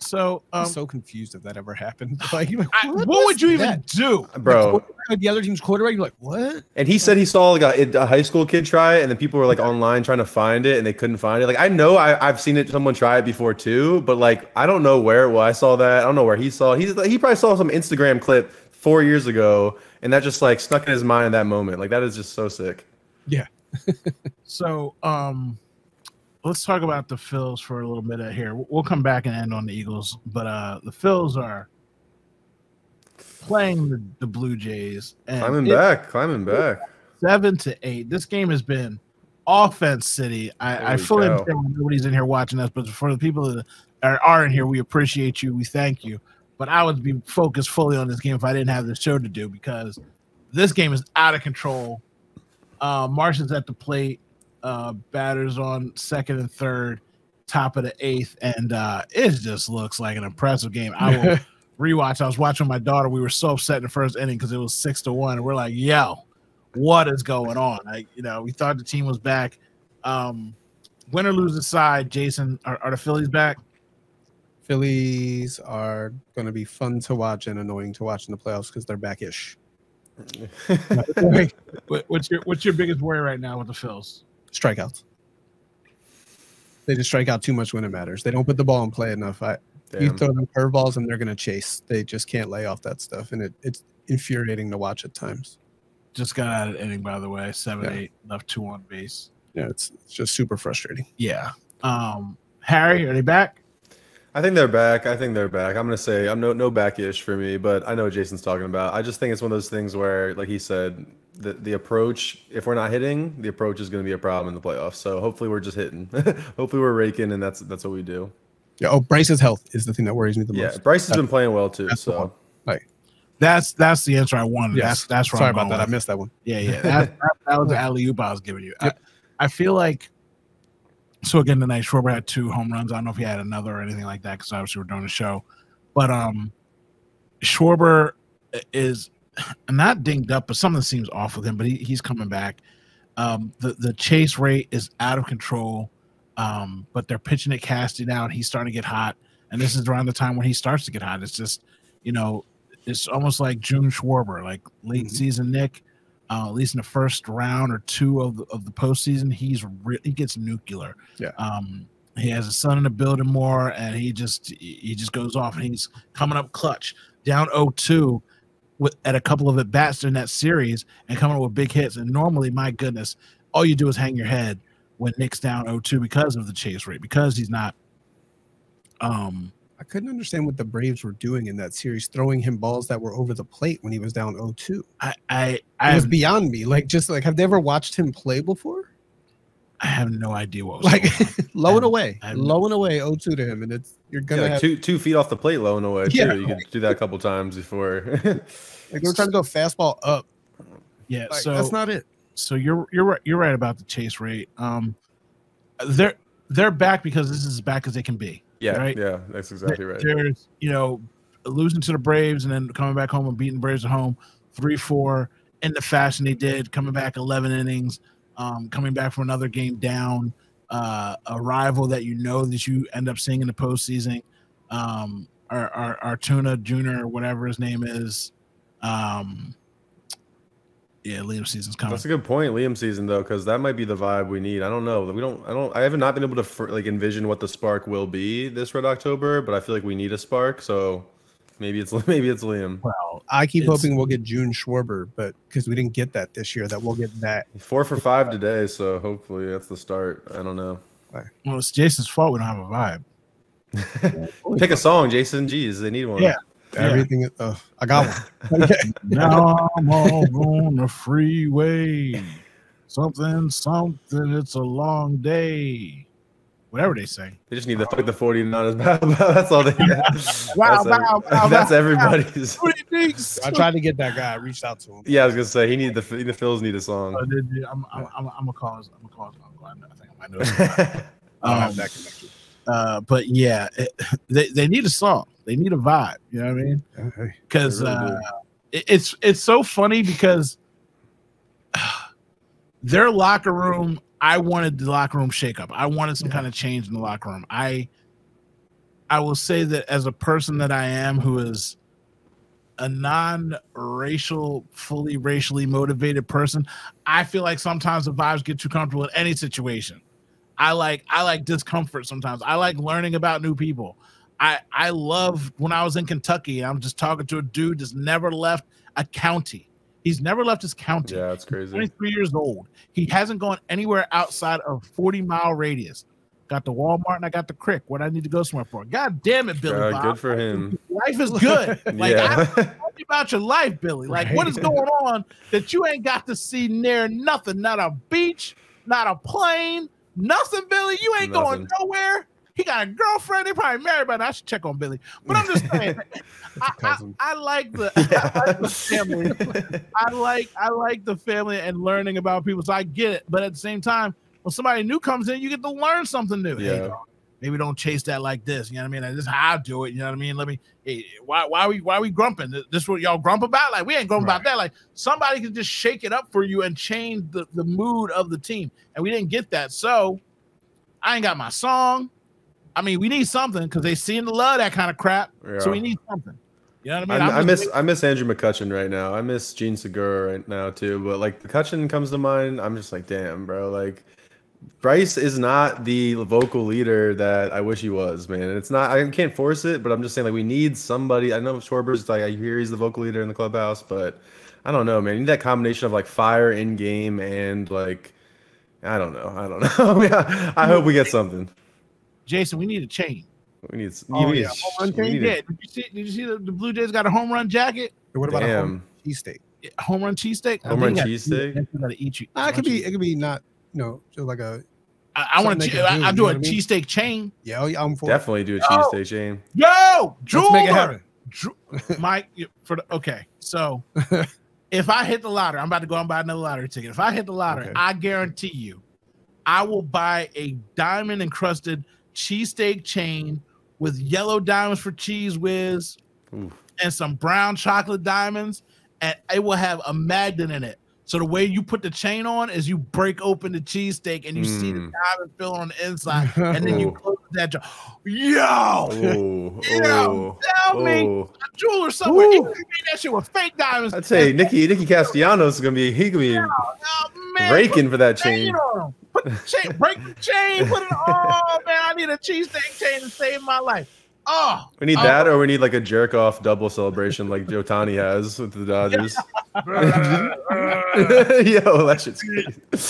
So um, I'm so confused if that ever happened. Like, like what, I, what would you that? even do, bro? Like, the other team's quarterback, you're like, what? And he said he saw like a, a high school kid try it, and then people were like online trying to find it, and they couldn't find it. Like, I know I, I've seen it, someone try it before too, but like, I don't know where. Well, I saw that. I don't know where he saw. He's he probably saw some Instagram clip four years ago, and that just like snuck in his mind in that moment. Like, that is just so sick. Yeah. so, um. Let's talk about the Phils for a little bit here. We'll come back and end on the Eagles, but uh, the Phils are playing the, the Blue Jays. And climbing back, climbing back. Seven to eight. This game has been offense city. I, I fully understand nobody's in here watching us, but for the people that are, are in here, we appreciate you. We thank you. But I would be focused fully on this game if I didn't have this show to do, because this game is out of control. Uh, Martian's at the plate. Uh, batters on second and third, top of the eighth, and uh, it just looks like an impressive game. I will rewatch. I was watching my daughter. We were so upset in the first inning because it was six to one, and we're like, "Yo, what is going on?" Like, you know, we thought the team was back. Um, win or lose aside, Jason, are, are the Phillies back? Phillies are going to be fun to watch and annoying to watch in the playoffs because they're back-ish. what's your What's your biggest worry right now with the Phils? Strikeouts. They just strike out too much when it matters. They don't put the ball in play enough. I, you throw them curveballs and they're going to chase. They just can't lay off that stuff, and it, it's infuriating to watch at times. Just got out of the inning, by the way. Seven, yeah. eight, left two on base. Yeah, it's, it's just super frustrating. Yeah. Um, Harry, are they back? I think they're back. I think they're back. I'm gonna say I'm no no back-ish for me, but I know what Jason's talking about. I just think it's one of those things where, like he said, the the approach. If we're not hitting, the approach is gonna be a problem in the playoffs. So hopefully we're just hitting. Hopefully we're raking, and that's that's what we do. Yeah. Oh, Bryce's health is the thing that worries me the yeah, most. Yeah, Bryce has that's, been playing well too. So like that's that's the answer I wanted. Yes. That's that's where sorry I'm about that. With. I missed that one. Yeah, yeah. That, that, that was the alley-oop I was giving you. Yep. I, I feel like. So again tonight, Schwarber had two home runs. I don't know if he had another or anything like that because obviously we're doing a show. But um, Schwarber is not dinged up, but something seems off with him. But he, he's coming back. Um, the the chase rate is out of control. Um, but they're pitching at Cassidy now, and he's starting to get hot. And this is around the time when he starts to get hot. It's just, you know, it's almost like June Schwarber, like late mm-hmm. season Nick. Uh, at least in the first round or two of the, of the postseason, he's re he gets nuclear. Yeah. Um, He has a son in the building, Moore, and he just he just goes off, and he's coming up clutch, down oh two with at a couple of at-bats in that series and coming up with big hits. And normally, my goodness, all you do is hang your head when Nick's down oh two because of the chase rate, because he's not um, – I couldn't understand what the Braves were doing in that series, throwing him balls that were over the plate when he was down oh two. I, I, I it was beyond me. Like, just like, have they ever watched him play before? I have no idea what was like. Low and away, low and away, oh two to him, and it's you're gonna yeah, like have... two two feet off the plate, low and away. Yeah, too. You could do that a couple times before. Like, they were trying to go fastball up. Yeah, like, so that's not it. So you're you're right. You're right about the chase rate. Um, they're they're back because this is as back as they can be. Yeah, right? Yeah, that's exactly right. There's, you know, losing to the Braves and then coming back home and beating Braves at home, three four in the fashion they did, coming back eleven innings, um, coming back from another game down, uh, a rival that you know that you end up seeing in the postseason. Um, our our Artuna Junior, or whatever his name is, um, yeah, Liam season's coming. That's a good point, Liam season, though, because that might be the vibe we need. I don't know. We don't. I don't. I haven't not been able to like envision what the spark will be this Red October, but I feel like we need a spark. So maybe it's maybe it's Liam. Well, I keep hoping we'll get June Schwarber, but because we didn't get that this year, that we'll get that. Four for five today, so hopefully that's the start. I don't know. Well, it's Jason's fault we don't have a vibe. Pick a song, Jason. Geez, they need one. Yeah. Everything, yeah. uh, I got one. Now I'm all on the freeway. Something, something, it's a long day. Whatever they say. They just need to fuck the forty-niners. That's all they got. Wow, that's wow, every, wow. That's wow, everybody's. I tried to get that guy. I reached out to him. Yeah, I was going to say, he needed the, the Phillies need a song. Uh, I'm, I'm, I'm, I'm a cause. I'm a cause. I think I might know. I don't have that connection. Uh, but yeah, it, they they need a song. They need a vibe. You know what I mean? Because really uh, it, it's it's so funny because uh, their locker room. I wanted the locker room shakeup. I wanted some yeah. kind of change in the locker room. I I will say that as a person that I am, who is a non-racial, fully racially motivated person, I feel like sometimes the vibes get too comfortable in any situation. I like I like discomfort sometimes. I like learning about new people. I I love when I was in Kentucky. I'm just talking to a dude that's never left a county. He's never left his county. Yeah, that's crazy. He's twenty-three years old. He hasn't gone anywhere outside of forty mile radius. Got the Walmart and I got the Crick. What I need to go somewhere for? God damn it, Billy uh, Bob. Good for him. Life is good. Like yeah. I tell you about your life, Billy. Like right. What is going on that you ain't got to see near nothing? Not a beach. Not a plane. Nothing, Billy. You ain't Nothing. going nowhere. He got a girlfriend. They probably married by now. I should check on Billy. But I'm just saying, I, I, I like the yeah. I like the family. I like I like the family and learning about people. So I get it. But at the same time, when somebody new comes in, you get to learn something new. Yeah. Hey, maybe don't chase that like this. You know what I mean? Like, this is how I do it. You know what I mean? Let me. Hey, why why are we why are we grumping? This is what y'all grump about? Like we ain't grumping right. about that. Like somebody can just shake it up for you and change the the mood of the team. And we didn't get that. So I ain't got my song. I mean, we need something because they seem to love that kind of crap. Yeah. So we need something. You know what I mean? I, I miss I miss Andrew McCutcheon right now. I miss Gene Segura right now too. But like McCutcheon comes to mind. I'm just like, damn, bro. Like. Bryce is not the vocal leader that I wish he was, man. It's not, I can't force it, but I'm just saying, like, we need somebody. I know Schwarber's like, I hear he's the vocal leader in the clubhouse, but I don't know, man. You need that combination of like fire in game and like, I don't know. I don't know. Yeah, I hope we get something. Jason, we need a chain. We need, oh, need yeah. a home run chain. Need yeah. a... Did you see, did you see the, the Blue Jays got a home run jacket? What about Damn. a home run cheesesteak? Home run cheesesteak? Home run cheesesteak? It could be, it could be not. No, so like a. I, I want to. Do, I, I do a cheesesteak chain. Yeah, I'm for definitely it. do a cheesesteak chain. Yo, Drew, make it happen. Drew, my for the, okay. So if I hit the lottery, I'm about to go and buy another lottery ticket. If I hit the lottery, okay. I guarantee you, I will buy a diamond encrusted cheesesteak chain with yellow diamonds for Cheese Whiz Ooh. and some brown chocolate diamonds, and it will have a magnet in it. So the way you put the chain on is you break open the cheesesteak and you mm. see the diamond filling on the inside, and then you close that jaw. Yo, Ooh. yo, Ooh. tell me, Ooh. a jeweler somewhere, Ooh. that shit with fake diamonds. I'd say Nicky Nicky Castellanos is gonna be he gonna be yo, yo, man, raking for that chain. Put the chain, break the chain, put it on. Oh, man, I need a cheesesteak chain to save my life. Oh, we need oh. that, or we need like a jerk off double celebration like Otani has with the Dodgers. Yo, that shit's crazy.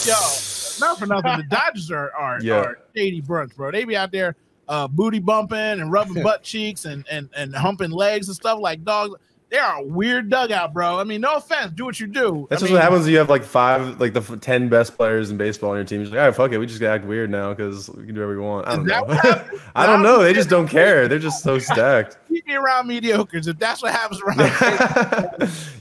Yo, not for nothing. The Dodgers are are, yeah. are shady brunch, bro. They be out there uh, booty bumping and rubbing butt cheeks and and and humping legs and stuff like dogs. They are a weird dugout, bro. I mean, no offense. Do what you do. That's I just mean, what happens when you have like five, like the ten best players in baseball on your team. You're like, all right, fuck it. We just gotta act weird now because we can do whatever we want. I don't know. I don't know. They just don't care. They're just so stacked. Keep me around mediocres if that's what happens around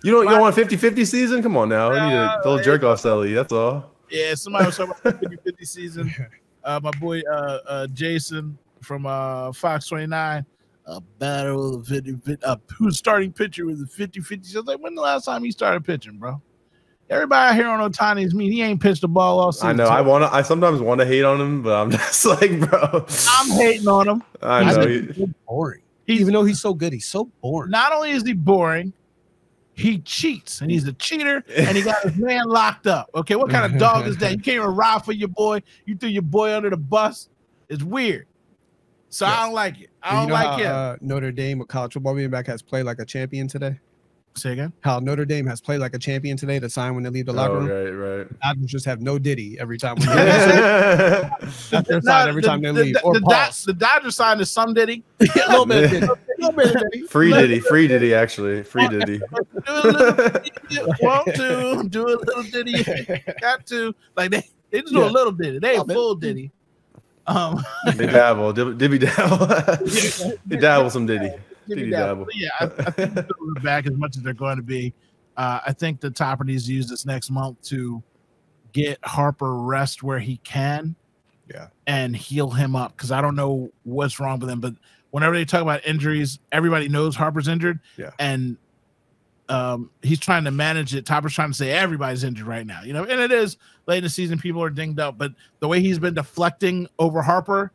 You don't, you don't want a fifty fifty season? Come on now. I need a little jerk-off Sally. That's all. Yeah, somebody was talking about fifty fifty season. Uh, my boy uh, uh, Jason from uh, Fox twenty-nine. A battle of fifty fifty. Uh, who's starting pitcher with a fifty fifty? I was like, when the last time he started pitching, bro? Everybody out here on Otani's mean he ain't pitched the ball all season. I know. I want to. I sometimes want to hate on him, but I'm just like, bro. I'm hating on him. I know. He's so boring. He's, Even though he's so good, he's so boring. Not only is he boring, he cheats, and he's a cheater, and he got his man locked up. Okay, what kind of dog is that? You can't even ride for your boy. You threw your boy under the bus. It's weird. So yeah. I don't like it. I don't you know like how, him. Uh, Notre Dame with college football being back has played like a champion today. Say again? How Notre Dame has played like a champion today. The sign when they leave the oh, locker room. Right, right. I just have no ditty every time. When they That's their sign every the, time they the, leave. The, or the, pause. Do, the Dodgers sign is some ditty. A little bit of ditty. Free ditty. Free ditty, actually. Free ditty. Do a little ditty. Want to. Do a little ditty. Got to. Like they, they just do yeah. a little ditty. They a full ditty. Um, they dabble, dib dibby dabble, they dabble some diddy, dibby dabble. dabble. Yeah, I, I think they're back as much as they're going to be. Uh, I think the top of these use this next month to get Harper rest where he can, yeah, and heal him up because I don't know what's wrong with him. But whenever they talk about injuries, everybody knows Harper's injured, yeah, and um, he's trying to manage it. Topper's trying to say everybody's injured right now, you know, and it is late in the season. People are dinged up, but the way he's been deflecting over Harper,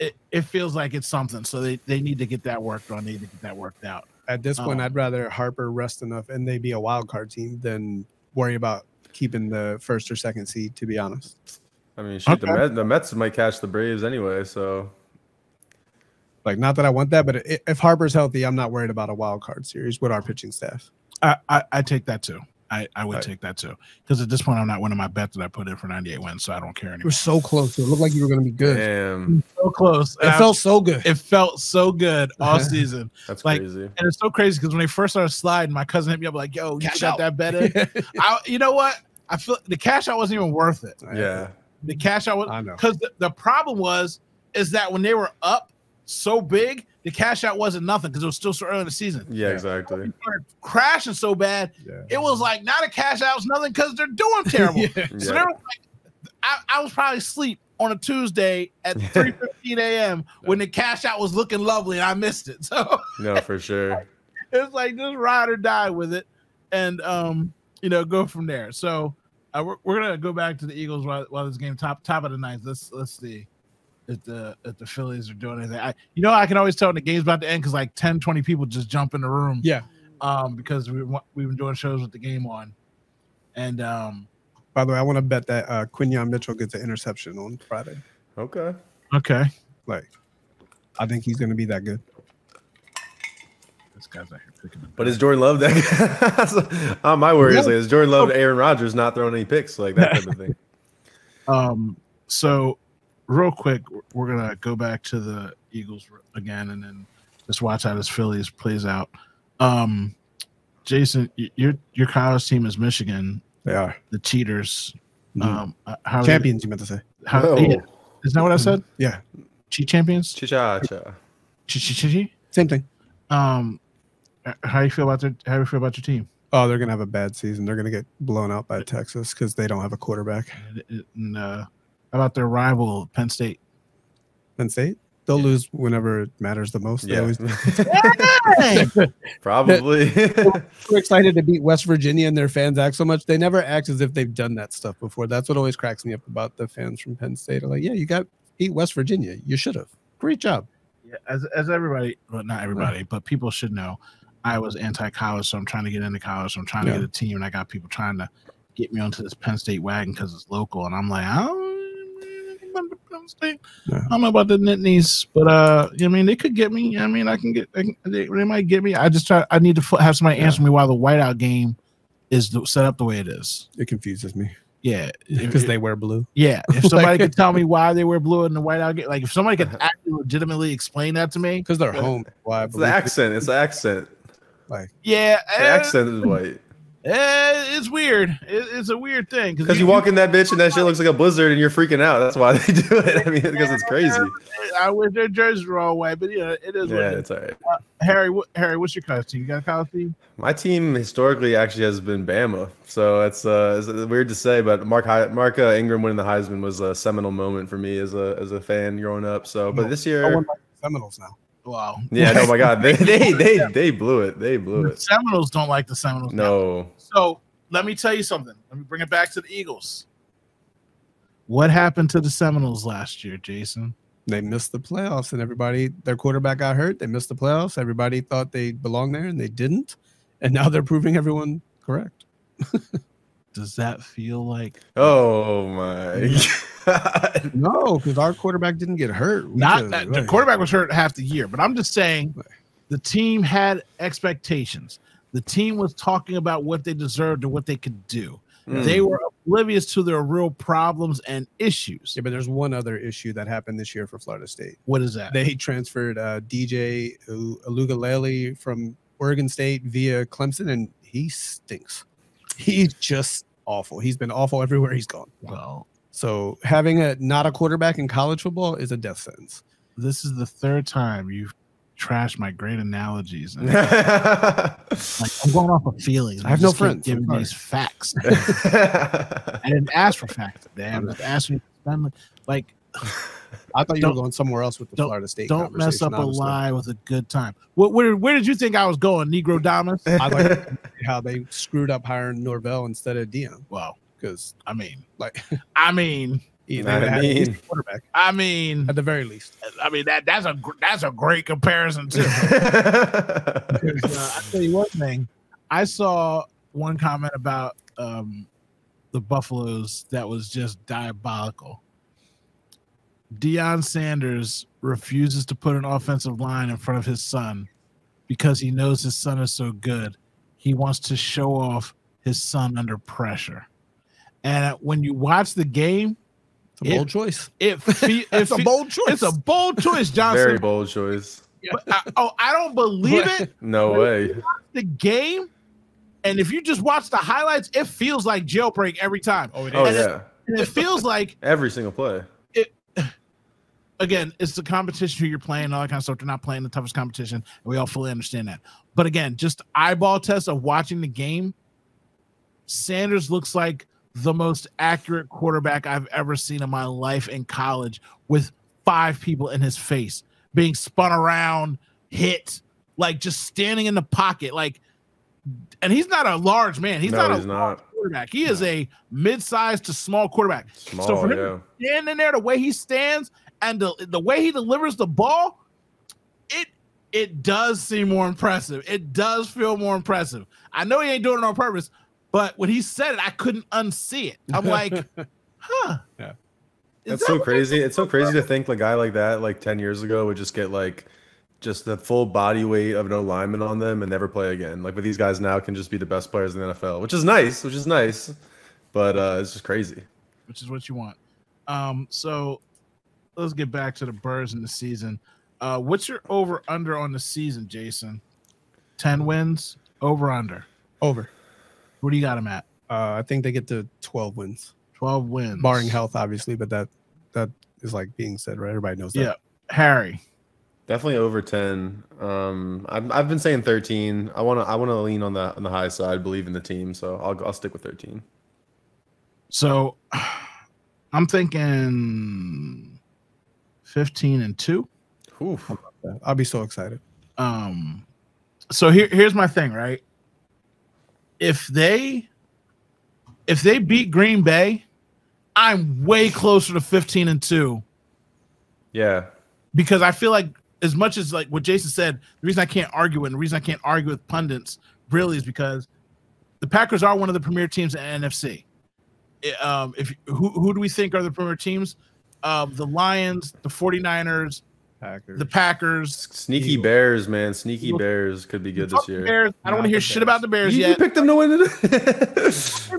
it, it feels like it's something. So they, they need to get that worked on. They need to get that worked out. At this um, point, I'd rather Harper rest enough and they be a wild card team than worry about keeping the first or second seed, to be honest. I mean, shoot, okay. the, Mets, the Mets might catch the Braves anyway, so... Like, not that I want that, but if Harper's healthy, I'm not worried about a wild card series with our pitching staff. I, I, I take that too. I, I would right. take that too. Because at this point, I'm not winning my bet that I put in for ninety-eight wins, so I don't care anymore. You were so close. It looked like you were going to be good. Damn. So close. It I, felt so good. It felt so good all season. That's like, crazy. And it's so crazy because when they first started sliding, my cousin hit me up like, yo, you cash shot out. that bet in. I, you know what? I feel the cash out wasn't even worth it. Right? Yeah. The cash out was because the, the problem was is that when they were up so big, the cash out wasn't nothing because it was still so early in the season. Yeah, exactly. Crashing so bad, yeah. it was like now the cash out's nothing because they're doing terrible. yeah. So yeah. They were like, I, I was probably asleep on a Tuesday at three fifteen A M when the cash out was looking lovely and I missed it. So no, for sure. It's like just ride or die with it, and um, you know, go from there. So uh, we're, we're gonna go back to the Eagles while, while this game top top of the ninth. Let's let's see if the if the Phillies are doing anything. I, you know, I can always tell when the game's about to end because like ten, twenty people just jump in the room. Yeah. Um, because we we've been doing shows with the game on. And um, by the way, I want to bet that uh, Quinyon Mitchell gets an interception on Friday. Okay. Okay. Like, I think he's going to be that good. This guy's out here picking up. But is Jordan Love that? uh, my worry is like, is Jordan Love to Aaron Rodgers not throwing any picks like that type of thing? Um. So. Real quick, we're gonna go back to the Eagles again, and then just watch how this Phillies plays out. Um, Jason, your your college team is Michigan. They are the cheaters. Mm-hmm. um, how champions? They, you meant to say? How, oh. yeah. Isn't that what I said? Yeah, cheat champions. Chicha, chicha, chicha. Same thing. Um, how do you feel about their? How do you feel about your team? Oh, they're gonna have a bad season. They're gonna get blown out by Texas because they don't have a quarterback. No. How about their rival, Penn State? Penn State? They'll yeah. lose whenever it matters the most. Yeah. Always... Probably. We're excited to beat West Virginia, and their fans act so much. They never act as if they've done that stuff before. That's what always cracks me up about the fans from Penn State. I'm like, yeah, you got beat West Virginia. You should have. Great job. Yeah, as, as everybody, well, not everybody, right. but people should know, I was anti-college, so I'm trying to get into college. So I'm trying yeah. to get a team, and I got people trying to get me onto this Penn State wagon because it's local, and I'm like, I don't mistake. Yeah. I don't know about the Nittany's, but uh, I mean, they could get me. I mean, I can get. I can, they, they might get me. I just try. I need to have somebody yeah. answer me why the whiteout game is set up the way it is. It confuses me. Yeah, because they wear blue. Yeah, if somebody like, could tell me why they wear blue in the whiteout game, like if somebody could actually legitimately explain that to me, because they're home. Why? It's the accent. It's the accent. Like yeah, the uh, accent is white. It's weird. It's a weird thing because you, you walk in that bitch and that shit looks like a blizzard and you're freaking out. That's why they do it. I mean, because it's crazy. I wish their jerseys were all white, but yeah, it is. Yeah, it's all right. Uh, Harry, what, Harry, what's your college team? You got a college team? My team historically actually has been Bama, so it's uh, it's weird to say, but Mark Mark uh, Ingram winning the Heisman was a seminal moment for me as a as a fan growing up. So, but this year, I won my Seminoles now. Wow. Yeah. No, my God. They they they they blew it. They blew it. The Seminoles don't like the Seminoles. No. So let me tell you something. Let me bring it back to the Eagles. What happened to the Seminoles last year, Jason? They missed the playoffs, and everybody, their quarterback got hurt. They missed the playoffs. Everybody thought they belonged there, and they didn't. And now they're proving everyone correct. Does that feel like? Oh my God! No, because our quarterback didn't get hurt. We Not that, the quarterback was hurt half the year, but I'm just saying, the team had expectations. The team was talking about what they deserved and what they could do. Mm. They were oblivious to their real problems and issues. Yeah, but there's one other issue that happened this year for Florida State. What is that? They transferred uh, D J Alugalele from Oregon State via Clemson, and he stinks. He's just awful. He's been awful everywhere he's gone. Well, so having a not a quarterback in college football is a death sentence. This is the third time you've trashed my great analogies. And like, I'm going off of feelings. I have no friends giving these facts. I didn't ask for facts. Damn, just asked me. Like, I thought you were going somewhere else with the Florida State. Don't mess up a lie with a good time. What, where, where did you think I was going, Negro Damas? I like how they screwed up hiring Norvell instead of Dion. Wow, because I mean, like, I mean, I mean, quarterback. I mean, at the very least, I mean that that's a that's a great comparison too. uh, I tell you one thing, I saw one comment about um, the Buffaloes that was just diabolical. Deion Sanders refuses to put an offensive line in front of his son because he knows his son is so good. He wants to show off his son under pressure. And when you watch the game, it's a it, bold choice. It it's a bold choice. It's a bold choice, Johnson. Very bold choice. I, oh, I don't believe it. No when way. You watch the game, and if you just watch the highlights, it feels like jailbreak every time. Oh, it is. Oh and yeah. It, and it feels like every single play. Again, it's the competition who you're playing, all that kind of stuff. They're not playing the toughest competition, and we all fully understand that. But again, just eyeball test of watching the game, Sanders looks like the most accurate quarterback I've ever seen in my life in college, with five people in his face, being spun around, hit, like just standing in the pocket. Like, and he's not a large man. He's no, not he's a large not. quarterback. He no. is a mid-sized to small quarterback. Small, so for him yeah. standing there, the way he stands – and the, the way he delivers the ball, it it does seem more impressive. It does feel more impressive. I know he ain't doing it on purpose, but when he said it, I couldn't unsee it. I'm like, huh. Yeah. That's so crazy. It's so crazy to think a guy like that, like ten years ago, would just get like just the full body weight of an alignment on them and never play again. Like, but these guys now can just be the best players in the N F L, which is nice, which is nice. But uh, it's just crazy. Which is what you want. Um, so... Let's get back to the Birds in the season. Uh, what's your over-under on the season, Jason? ten wins, over-under. Over. What do you got them at? Uh, I think they get to twelve wins. twelve wins. Barring health, obviously, but that that is like being said, right? Everybody knows that. Yeah. Harry. Definitely over ten. Um, I've, I've been saying thirteen. I want to I want to lean on the, on the high side, believe in the team, so I'll, I'll stick with thirteen. So I'm thinking... fifteen and two. Oof. I'll be so excited. Um, so here, here's my thing, right? If they, if they beat Green Bay, I'm way closer to fifteen and two. Yeah. Because I feel like as much as like what Jason said, the reason I can't argue and the reason I can't argue with pundits really is because the Packers are one of the premier teams in the N F C. Um, if who who do we think are the premier teams? um, the Lions, the 49ers, Packers. the Packers. Sneaky Eagles. Bears, man. Sneaky Eagles. Bears could be good this year. Bears. I don't want to hear shit about the Bears you, yet. You picked them to win the division.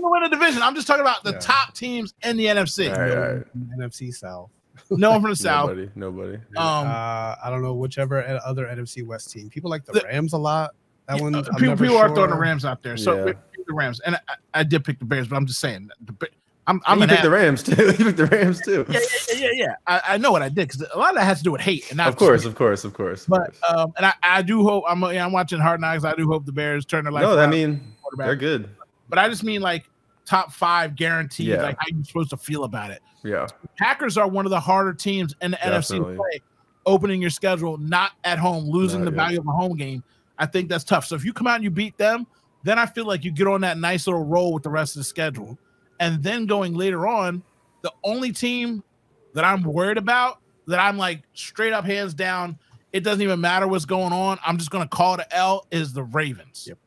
to win the division. I'm just talking about the yeah. top teams in the N F C. All right, all right. N F C South. No one from the South. Nobody. Nobody. Um, uh, I don't know, whichever other N F C West team. People like the, the Rams a lot. That yeah, one, people people sure. are throwing the Rams out there. So yeah. the Rams. And I, I did pick the Bears, but I'm just saying. The, I'm, I'm you picked the Rams, too. You picked the Rams, too. Yeah, yeah, yeah. yeah. I, I know what I did, because a lot of that has to do with hate. And not of course, of course, of course. But um, and I, I do hope – I'm yeah, I'm watching Hard Knocks. I do hope the Bears turn their life No, I mean, they're good. But I just mean, like, top five guaranteed, yeah. like, how you're supposed to feel about it. Yeah. Packers are one of the harder teams in the Definitely. N F C to play, opening your schedule, not at home, losing not the good. value of a home game. I think that's tough. So if you come out and you beat them, then I feel like you get on that nice little roll with the rest of the schedule. And then going later on, the only team that I'm worried about, that I'm like straight up hands down, it doesn't even matter what's going on, I'm just gonna call it an L, is the Ravens. Yep.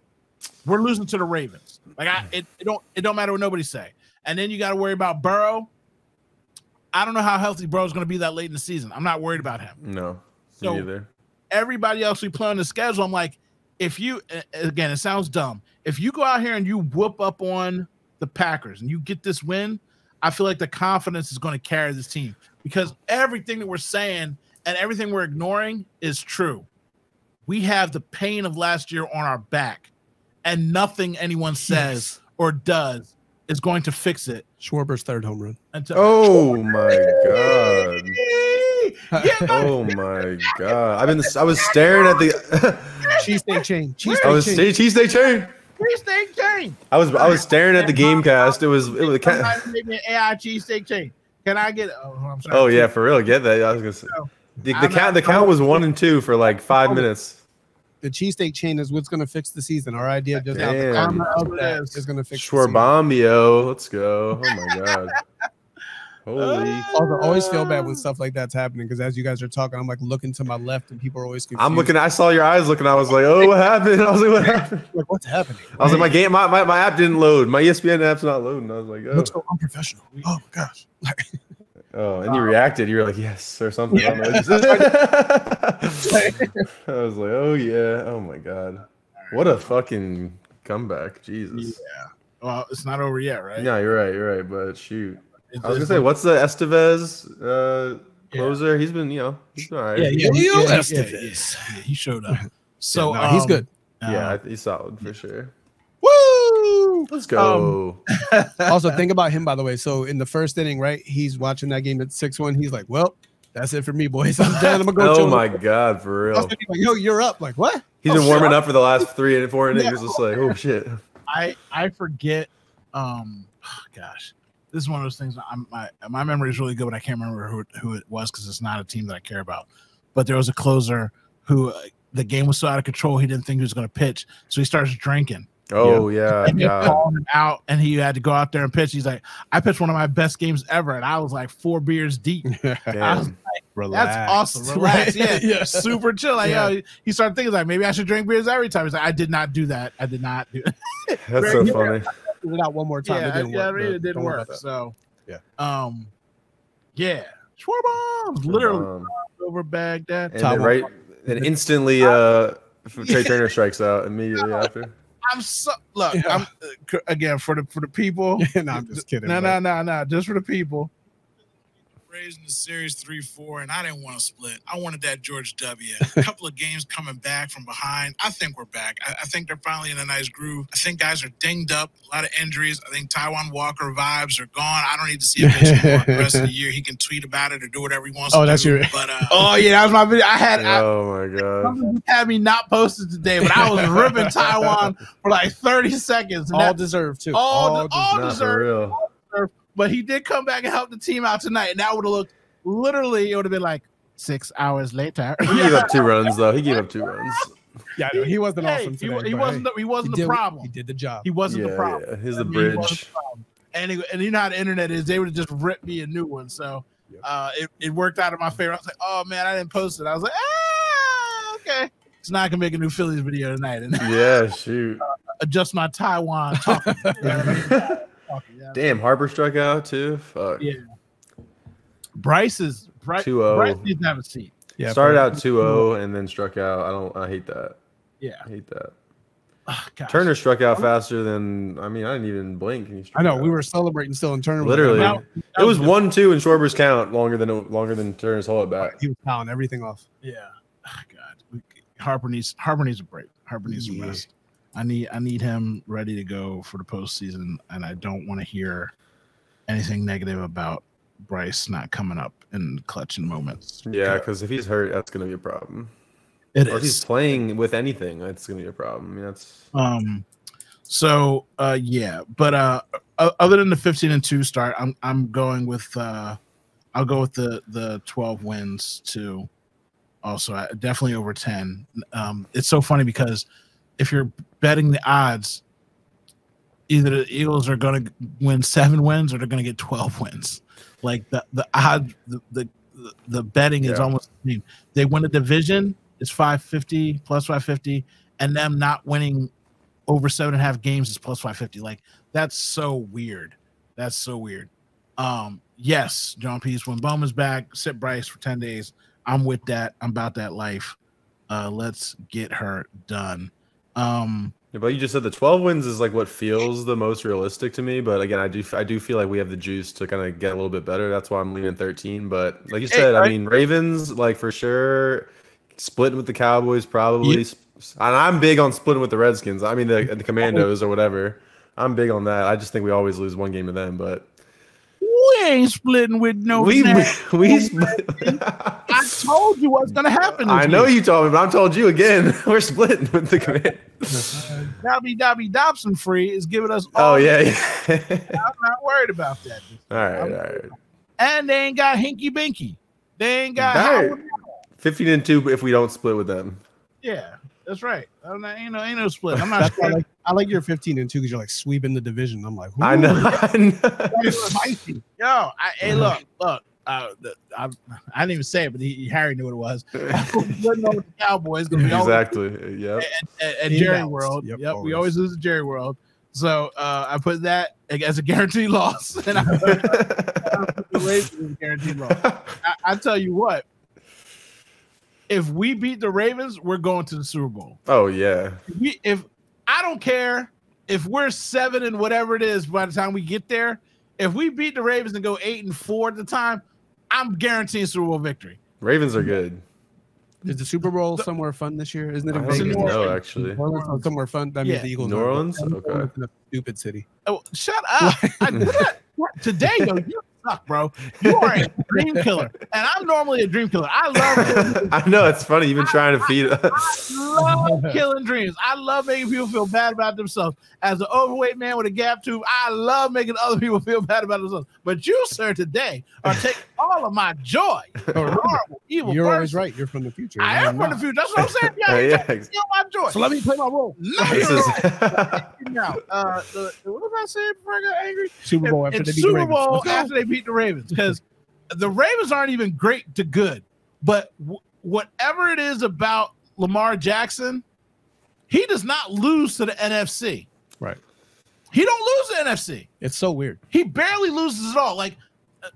We're losing to the Ravens. Like I, it, it don't it don't matter what nobody say. And then you got to worry about Burrow. I don't know how healthy Burrow's gonna be that late in the season. I'm not worried about him. No, so me either. Everybody else we play on the schedule, I'm like, if you again, it sounds dumb. If you go out here and you whoop up on the Packers and you get this win, I feel like the confidence is going to carry this team, because everything that we're saying and everything we're ignoring is true. We have the pain of last year on our back, and nothing anyone says yes. or does is going to fix it. Schwarber's third home run. Until oh Schwarber. my god. Yeah, oh my god. I've been I was staring at the cheesesteak chain. Cheese I was cheesesteak chain. Cheesesteak chain. I was I was staring at the GameCast. It was it was kind of an A I cheesesteak chain. Can I get? Oh, I'm sorry. Oh yeah, for real. Get that. I was gonna say the, the count. The count was one and two for like five minutes. The cheesesteak chain is what's gonna fix the season. Our idea just out the comma of that is gonna fix. Schwarbombio. Let's go. Oh my god. Holy. I always feel bad when stuff like that's happening, because as you guys are talking, I'm like looking to my left and people are always confused. I'm looking. I saw your eyes looking. I was like, oh, what happened? I was like, what happened? Like, what's happening? I was like, my game, my, my, my app didn't load. My E S P N app's not loading. I was like, oh. Looks so unprofessional. Oh, my gosh. Oh, and you um, reacted. You were like, yes, or something. Yeah. I was like, oh, yeah. Oh, my God. What a fucking comeback. Jesus. Yeah. Well, it's not over yet, right? No, you're right. You're right. But shoot. I was gonna say, what's the Estevez uh, closer? Yeah. He's been, you know, he's all right. Yeah, yeah, yeah, yeah, yeah, yeah. He showed up. So yeah, no, um, he's good. Yeah, um, he's solid for sure. Woo! Let's go. Um, also, think about him, by the way. So in the first inning, right? He's watching that game at six one. He's like, "Well, that's it for me, boys. I'm done. I'm gonna go." Oh my god, for real. Like, yo, you're up. Like what? He's oh, been warming up for the last three and four innings. Yeah. Just like, oh shit. I I forget. Um, oh, gosh. This is one of those things. I'm, my my memory is really good, but I can't remember who who it was, because it's not a team that I care about. But there was a closer who uh, the game was so out of control, he didn't think he was going to pitch, so he starts drinking. Oh you know? yeah, and yeah. They called him out, and he had to go out there and pitch. He's like, I pitched one of my best games ever, and I was like four beers deep. I was like, relax. That's awesome. Relax. Yeah, yeah. Super chill. Like, yeah. yo, he started thinking like, maybe I should drink beers every time. He's like, I did not do that. I did not do it. That's so funny. It out one more time. Yeah, it didn't yeah, work. It didn't work. So yeah, um, yeah, Schwarbombs literally um, over Baghdad. And then right, then instantly, uh, Trey Turner strikes out immediately after. I'm so look. Yeah. I'm uh, again for the for the people. No, I'm just kidding. No, no, no, no. Just for the people. Raising the series three four, and I didn't want to split. I wanted that George W. A couple of games coming back from behind. I think we're back. I, I think they're finally in a nice groove. I think guys are dinged up, a lot of injuries. I think Taijuan Walker vibes are gone. I don't need to see him anymore the rest of the year. He can tweet about it or do whatever he wants oh, to that's do. Your... But, uh, oh, yeah, that was my video. I had oh, I, my God. had me not posted today, but I was ripping Taijuan for like thirty seconds. And all that, deserved, too. All, all, de all deserved. Real. All deserved. But he did come back and help the team out tonight, and that would have looked literally. It would have been like six hours later. He gave up two runs, though. He gave up two runs. Yeah, he wasn't hey, awesome. Today, he, he wasn't. The, he wasn't he the did, problem. He did the job. He wasn't yeah, the problem. Yeah. He's the I mean, bridge. He and he, and you know how the internet is. They would have just ripped me a new one. So uh, it it worked out in my favor. I was like, oh man, I didn't post it. I was like, ah, okay. So now I can make a new Phillies video tonight. And yeah, shoot. Uh, adjust my Taijuan talking. Damn, Harper struck out too. Fuck. Yeah, Bryce is Bryce, Bryce needs to have a seat. Yeah, started out two oh and then struck out. I don't. I hate that. Yeah, I hate that. Oh, Turner struck out faster than I mean. I didn't even blink. And he struck I know out. We were celebrating still, in Turner literally. Out, it was one two in Schwarber's count longer than longer than Turner's whole at bat. He was fouling everything off. Yeah. Oh, God, Harper needs Harper needs a break. Harper needs some yeah. rest. I need I need him ready to go for the postseason, and I don't want to hear anything negative about Bryce not coming up in clutching moments. Yeah, because if he's hurt, that's going to be a problem. It or is. If he's playing with anything, that's going to be a problem. I mean, that's um. So uh, yeah, but uh, other than the fifteen and two start, I'm I'm going with uh, I'll go with the the twelve wins too. Also, definitely over ten. Um, it's so funny because if you're betting the odds, either the Eagles are going to win seven wins or they're going to get twelve wins. Like the the odd the the, the betting is yeah. almost the same. They win a division, it's five fifty plus five fifty, and them not winning over seven and a half games is plus five fifty. Like that's so weird. That's so weird. Um, yes, John Pease. When Bowman's back, sit Bryce for ten days. I'm with that. I'm about that life. Uh, let's get her done. Um, yeah, but you just said the twelve wins is like what feels the most realistic to me. But again, I do I do feel like we have the juice to kind of get a little bit better. That's why I'm leaning thirteen. But like you said, I mean, Ravens like for sure, splitting with the Cowboys probably. Yeah. And I'm big on splitting with the Redskins. I mean the, the Commandos or whatever. I'm big on that. I just think we always lose one game to them, but. We ain't splitting with no. We snack. we. we split. I told you what's gonna happen. This I know week. You told me, but I told you again. We're splitting with the command. Dobby Dobby Dobson free is giving us. All oh yeah, yeah. I'm not worried about that. All right, I'm all right. And they ain't got hinky binky. They ain't got right. fifteen and two if we don't split with them. Yeah, that's right. I'm not, ain't no ain't no split. I'm not. Sure. I, like, I like your fifteen and two because you're like sweeping the division. I'm like, I know. I know. Yo, I, hey, look, look. Uh, the, I, I didn't even say it, but he, Harry knew what it was. I wouldn't know what the Cowboys gonna be exactly. Yeah. At, at Jerry World, yep. yep always. We always lose at Jerry World, so uh, I put that as a guaranteed loss, and I, I, I guaranteed loss. I, I tell you what. If we beat the Ravens, we're going to the Super Bowl. Oh yeah. We, if I don't care if we're seven and whatever it is by the time we get there, if we beat the Ravens and go eight and four at the time, I'm guaranteeing Super Bowl victory. Ravens are good. Is the Super Bowl somewhere fun this year? Isn't it? I don't even know, actually. New Orleans, somewhere fun. That means yeah. the Eagles. New Orleans, okay. Stupid city. Oh, shut up! I did that today, yo. You suck, bro. You are a dream killer, and I'm normally a dream killer. I love. I know it's funny. You've been I, trying to I, feed. Us. I love killing dreams. I love making people feel bad about themselves. As an overweight man with a gap tooth, I love making other people feel bad about themselves. But you, sir, today are taking all of my joy. Horrible, evil. You're person. Always right. You're from the future. I am from the future. That's what I'm saying. Yeah, yeah, yeah. Steal my joy. So let me play my role. Love your role. Now, uh, the, what did I say before I got angry? Super Bowl after they beat the Ravens. Super Bowl after they beat the Ravens, because the Ravens aren't even great to good, but w whatever it is about Lamar Jackson, he does not lose to the N F C. Right. He don't lose the N F C. It's so weird. He barely loses at all. Like,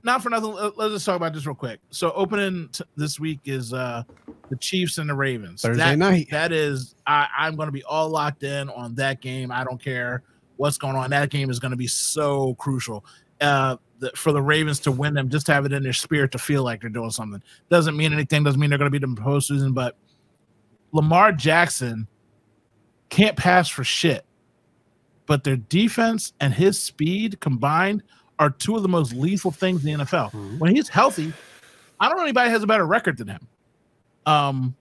not for nothing. Let's just talk about this real quick. So opening t this week is uh, the Chiefs and the Ravens. Thursday that, night. That is, I, I'm going to be all locked in on that game. I don't care what's going on. That game is going to be so crucial uh, the, for the Ravens to win them. Just to have it in their spirit to feel like they're doing something. Doesn't mean anything. Doesn't mean they're going to be the postseason. But Lamar Jackson can't pass for shit. But their defense and his speed combined are two of the most lethal things in the N F L. Mm-hmm. When he's healthy, I don't know anybody has a better record than him. Um,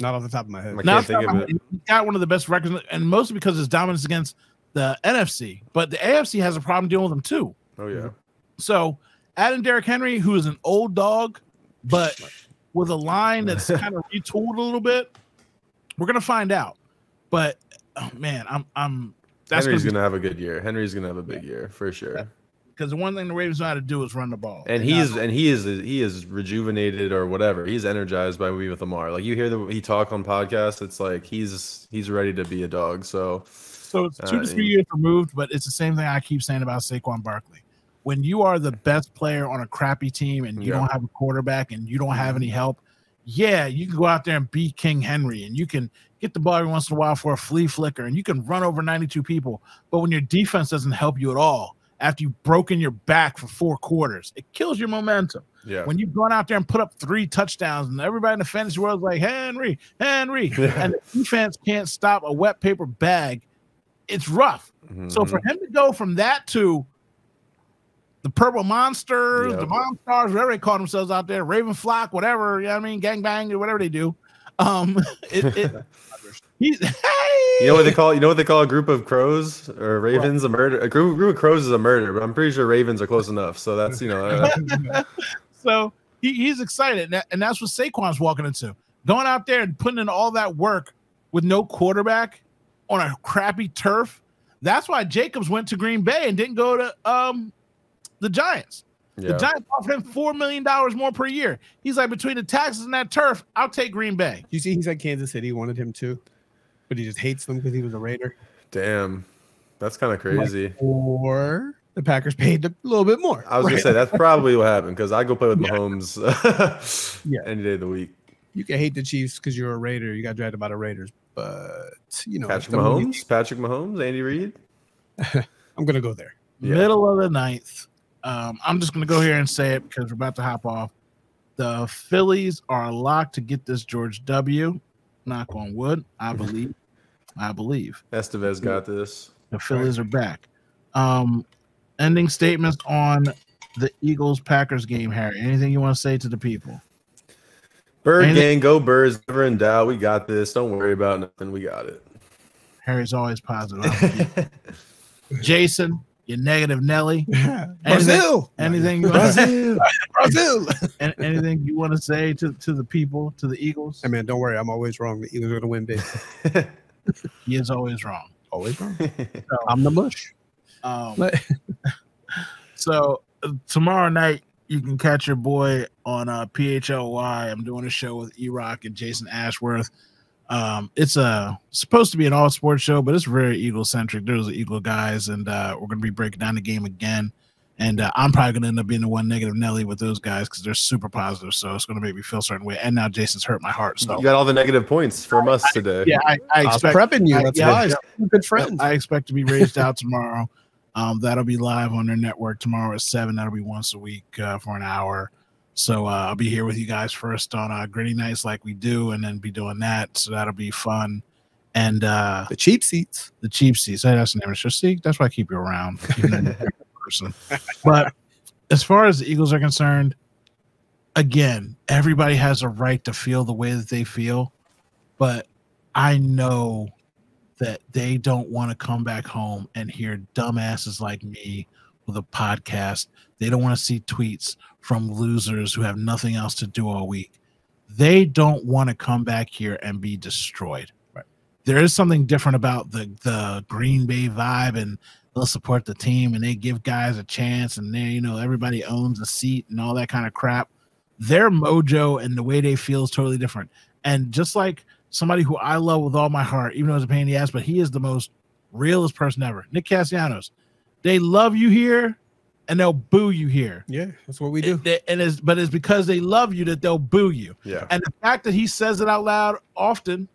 not off the top of my head. I can't think of it. He's got one of the best records, and mostly because his dominance against the N F C. But the A F C has a problem dealing with him too. Oh yeah. So adding Derrick Henry, who is an old dog, but with a line that's kind of retooled a little bit, we're gonna find out. But oh, man, I'm I'm. That's Henry's gonna, gonna have a good year. Henry's gonna have a big yeah. year for sure. Yeah. Because the one thing the Ravens know how to do is run the ball, and, and he's and he is he is rejuvenated or whatever. He's energized by being with Lamar. Like you hear the he talk on podcasts, it's like he's he's ready to be a dog. So, so it's two uh, to three years removed, but it's the same thing I keep saying about Saquon Barkley. when you are the best player on a crappy team and you yeah. don't have a quarterback and you don't have any help, yeah, you can go out there and be King Henry and you can get the ball every once in a while for a flea flicker and you can run over ninety-two people. But when your defense doesn't help you at all after you've broken your back for four quarters, it kills your momentum. Yeah. When you've gone out there and put up three touchdowns and everybody in the fantasy world is like, Henry, Henry, yeah. and the defense can't stop a wet paper bag, it's rough. Mm-hmm. So for him to go from that to the Purple Monsters, yep. the Monstars, whatever they call themselves out there, Raven Flock, whatever, you know what I mean, Gang Bang, or whatever they do. Um, it, it, he's, hey! You know what they call? You know what they call a group of crows or ravens? Well, a murder. A group, group of crows is a murder, but I'm pretty sure ravens are close enough. So that's you know. Uh, so he, he's excited, and, that, and that's what Saquon's walking into, going out there and putting in all that work with no quarterback on a crappy turf. That's why Jacobs went to Green Bay and didn't go to um. the Giants. Yeah. The Giants offered him four million dollars more per year. He's like, between the taxes and that turf, I'll take Green Bay. You see, he's at Kansas City, wanted him to, but he just hates them because he was a Raider. Damn. That's kind of crazy. Like, or the Packers paid a little bit more. I was right? going to say, that's probably what happened because I go play with Mahomes yeah. yeah. any day of the week. You can hate the Chiefs because you're a Raider. You got drafted by the Raiders, but, you know. Patrick Mahomes, movie. Patrick Mahomes, Andy Reid. I'm going to go there. Yeah. Middle of the ninth. Um, I'm just going to go here and say it because we're about to hop off. The Phillies are locked to get this George W. Knock on wood. I believe. I believe. Estevez got this. The Phillies are back. Um, ending statements on the Eagles-Packers game, Harry. Anything you want to say to the people? Bird Anything? Gang, go Birds. Never in doubt. We got this. Don't worry about nothing. We got it. Harry's always positive. Jason. Your negative Nelly. Anything, Brazil. Anything you want to, Brazil. Anything you want to say to, to the people, to the Eagles? Hey, man, don't worry. I'm always wrong. The Eagles are going to win big. He is always wrong. Always wrong. So, I'm the mush. Um, so uh, tomorrow night, you can catch your boy on uh, P H L Y. I'm doing a show with E-Rock and Jason Ashworth. Um, it's a supposed to be an all sports show, but it's very Eagle centric. There's the Eagle guys, and uh, we're gonna be breaking down the game again. And uh, I'm probably gonna end up being the one negative Nelly with those guys because they're super positive, so it's gonna make me feel a certain way. And now Jason's hurt my heart. So you got all the negative points from us I, today. Yeah, I, I expect I'm prepping you. That's I, yeah, nice. I, good friends. I expect to be raised out tomorrow. Um, that'll be live on their network tomorrow at seven. That'll be once a week uh, for an hour. So uh, I'll be here with you guys first on uh, Gritty Nights like we do, and then be doing that. So that'll be fun. And uh, the cheap seats, the cheap seats. Hey, that's the name of the show. See, that's why I keep you around. person. But as far as the Eagles are concerned, again, everybody has a right to feel the way that they feel. But I know that they don't want to come back home and hear dumbasses like me with a podcast. They don't want to see tweets from losers who have nothing else to do all week. They don't want to come back here and be destroyed. Right. There is something different about the, the Green Bay vibe, and they'll support the team and they give guys a chance, and they, you know, everybody owns a seat and all that kind of crap. Their mojo and the way they feel is totally different. And just like somebody who I love with all my heart, even though it's a pain in the ass, but he is the most realest person ever, Nick Castellanos. They love you here, and they'll boo you here. Yeah, that's what we do. It, it, and it's, but it's because they love you that they'll boo you. Yeah. And the fact that he says it out loud often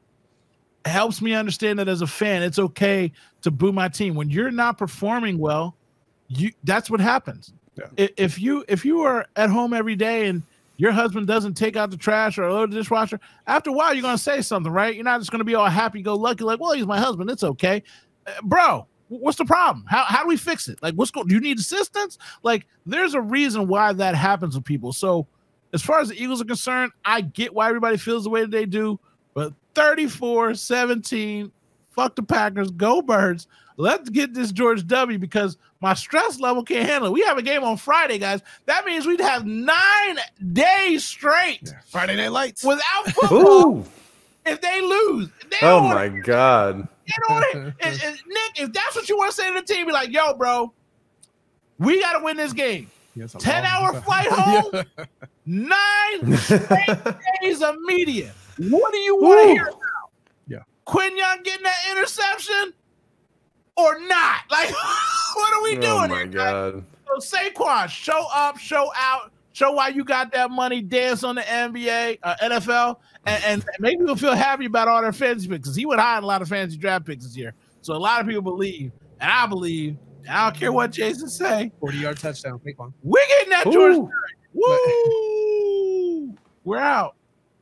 helps me understand that as a fan, it's okay to boo my team. When you're not performing well, you that's what happens. Yeah. If you if you are at home every day and your husband doesn't take out the trash or load the dishwasher, after a while you're gonna say something, right? You're not just gonna be all happy-go-lucky like, well, he's my husband, it's okay, uh, bro. What's the problem? How how do we fix it? Like, what's going? Do you need assistance? Like, there's a reason why that happens with people. So, as far as the Eagles are concerned, I get why everybody feels the way that they do. But thirty-four seventeen, fuck the Packers, go Birds. Let's get this George W. because my stress level can't handle it. We have a game on Friday, guys. That means we'd have nine days straight. Yeah. Friday Night Lights without football. Ooh. If they lose, they oh my it. God. It. If, if, Nick, if that's what you want to say to the team, be like, yo, bro, we got to win this game. ten hour flight home, nine days of media. What do you want to hear about? Yeah. Quinyon getting that interception or not? Like, What are we doing? Oh my God. So Saquon, show up, show out, show why you got that money, dance on the N B A, uh, N F L, and, and maybe we'll feel happy about all their fantasy picks, because he would hide a lot of fantasy draft picks this year. So a lot of people believe, and I believe, and I don't care what Jason say. forty-yard touchdown. We're getting that George. Woo! We're out.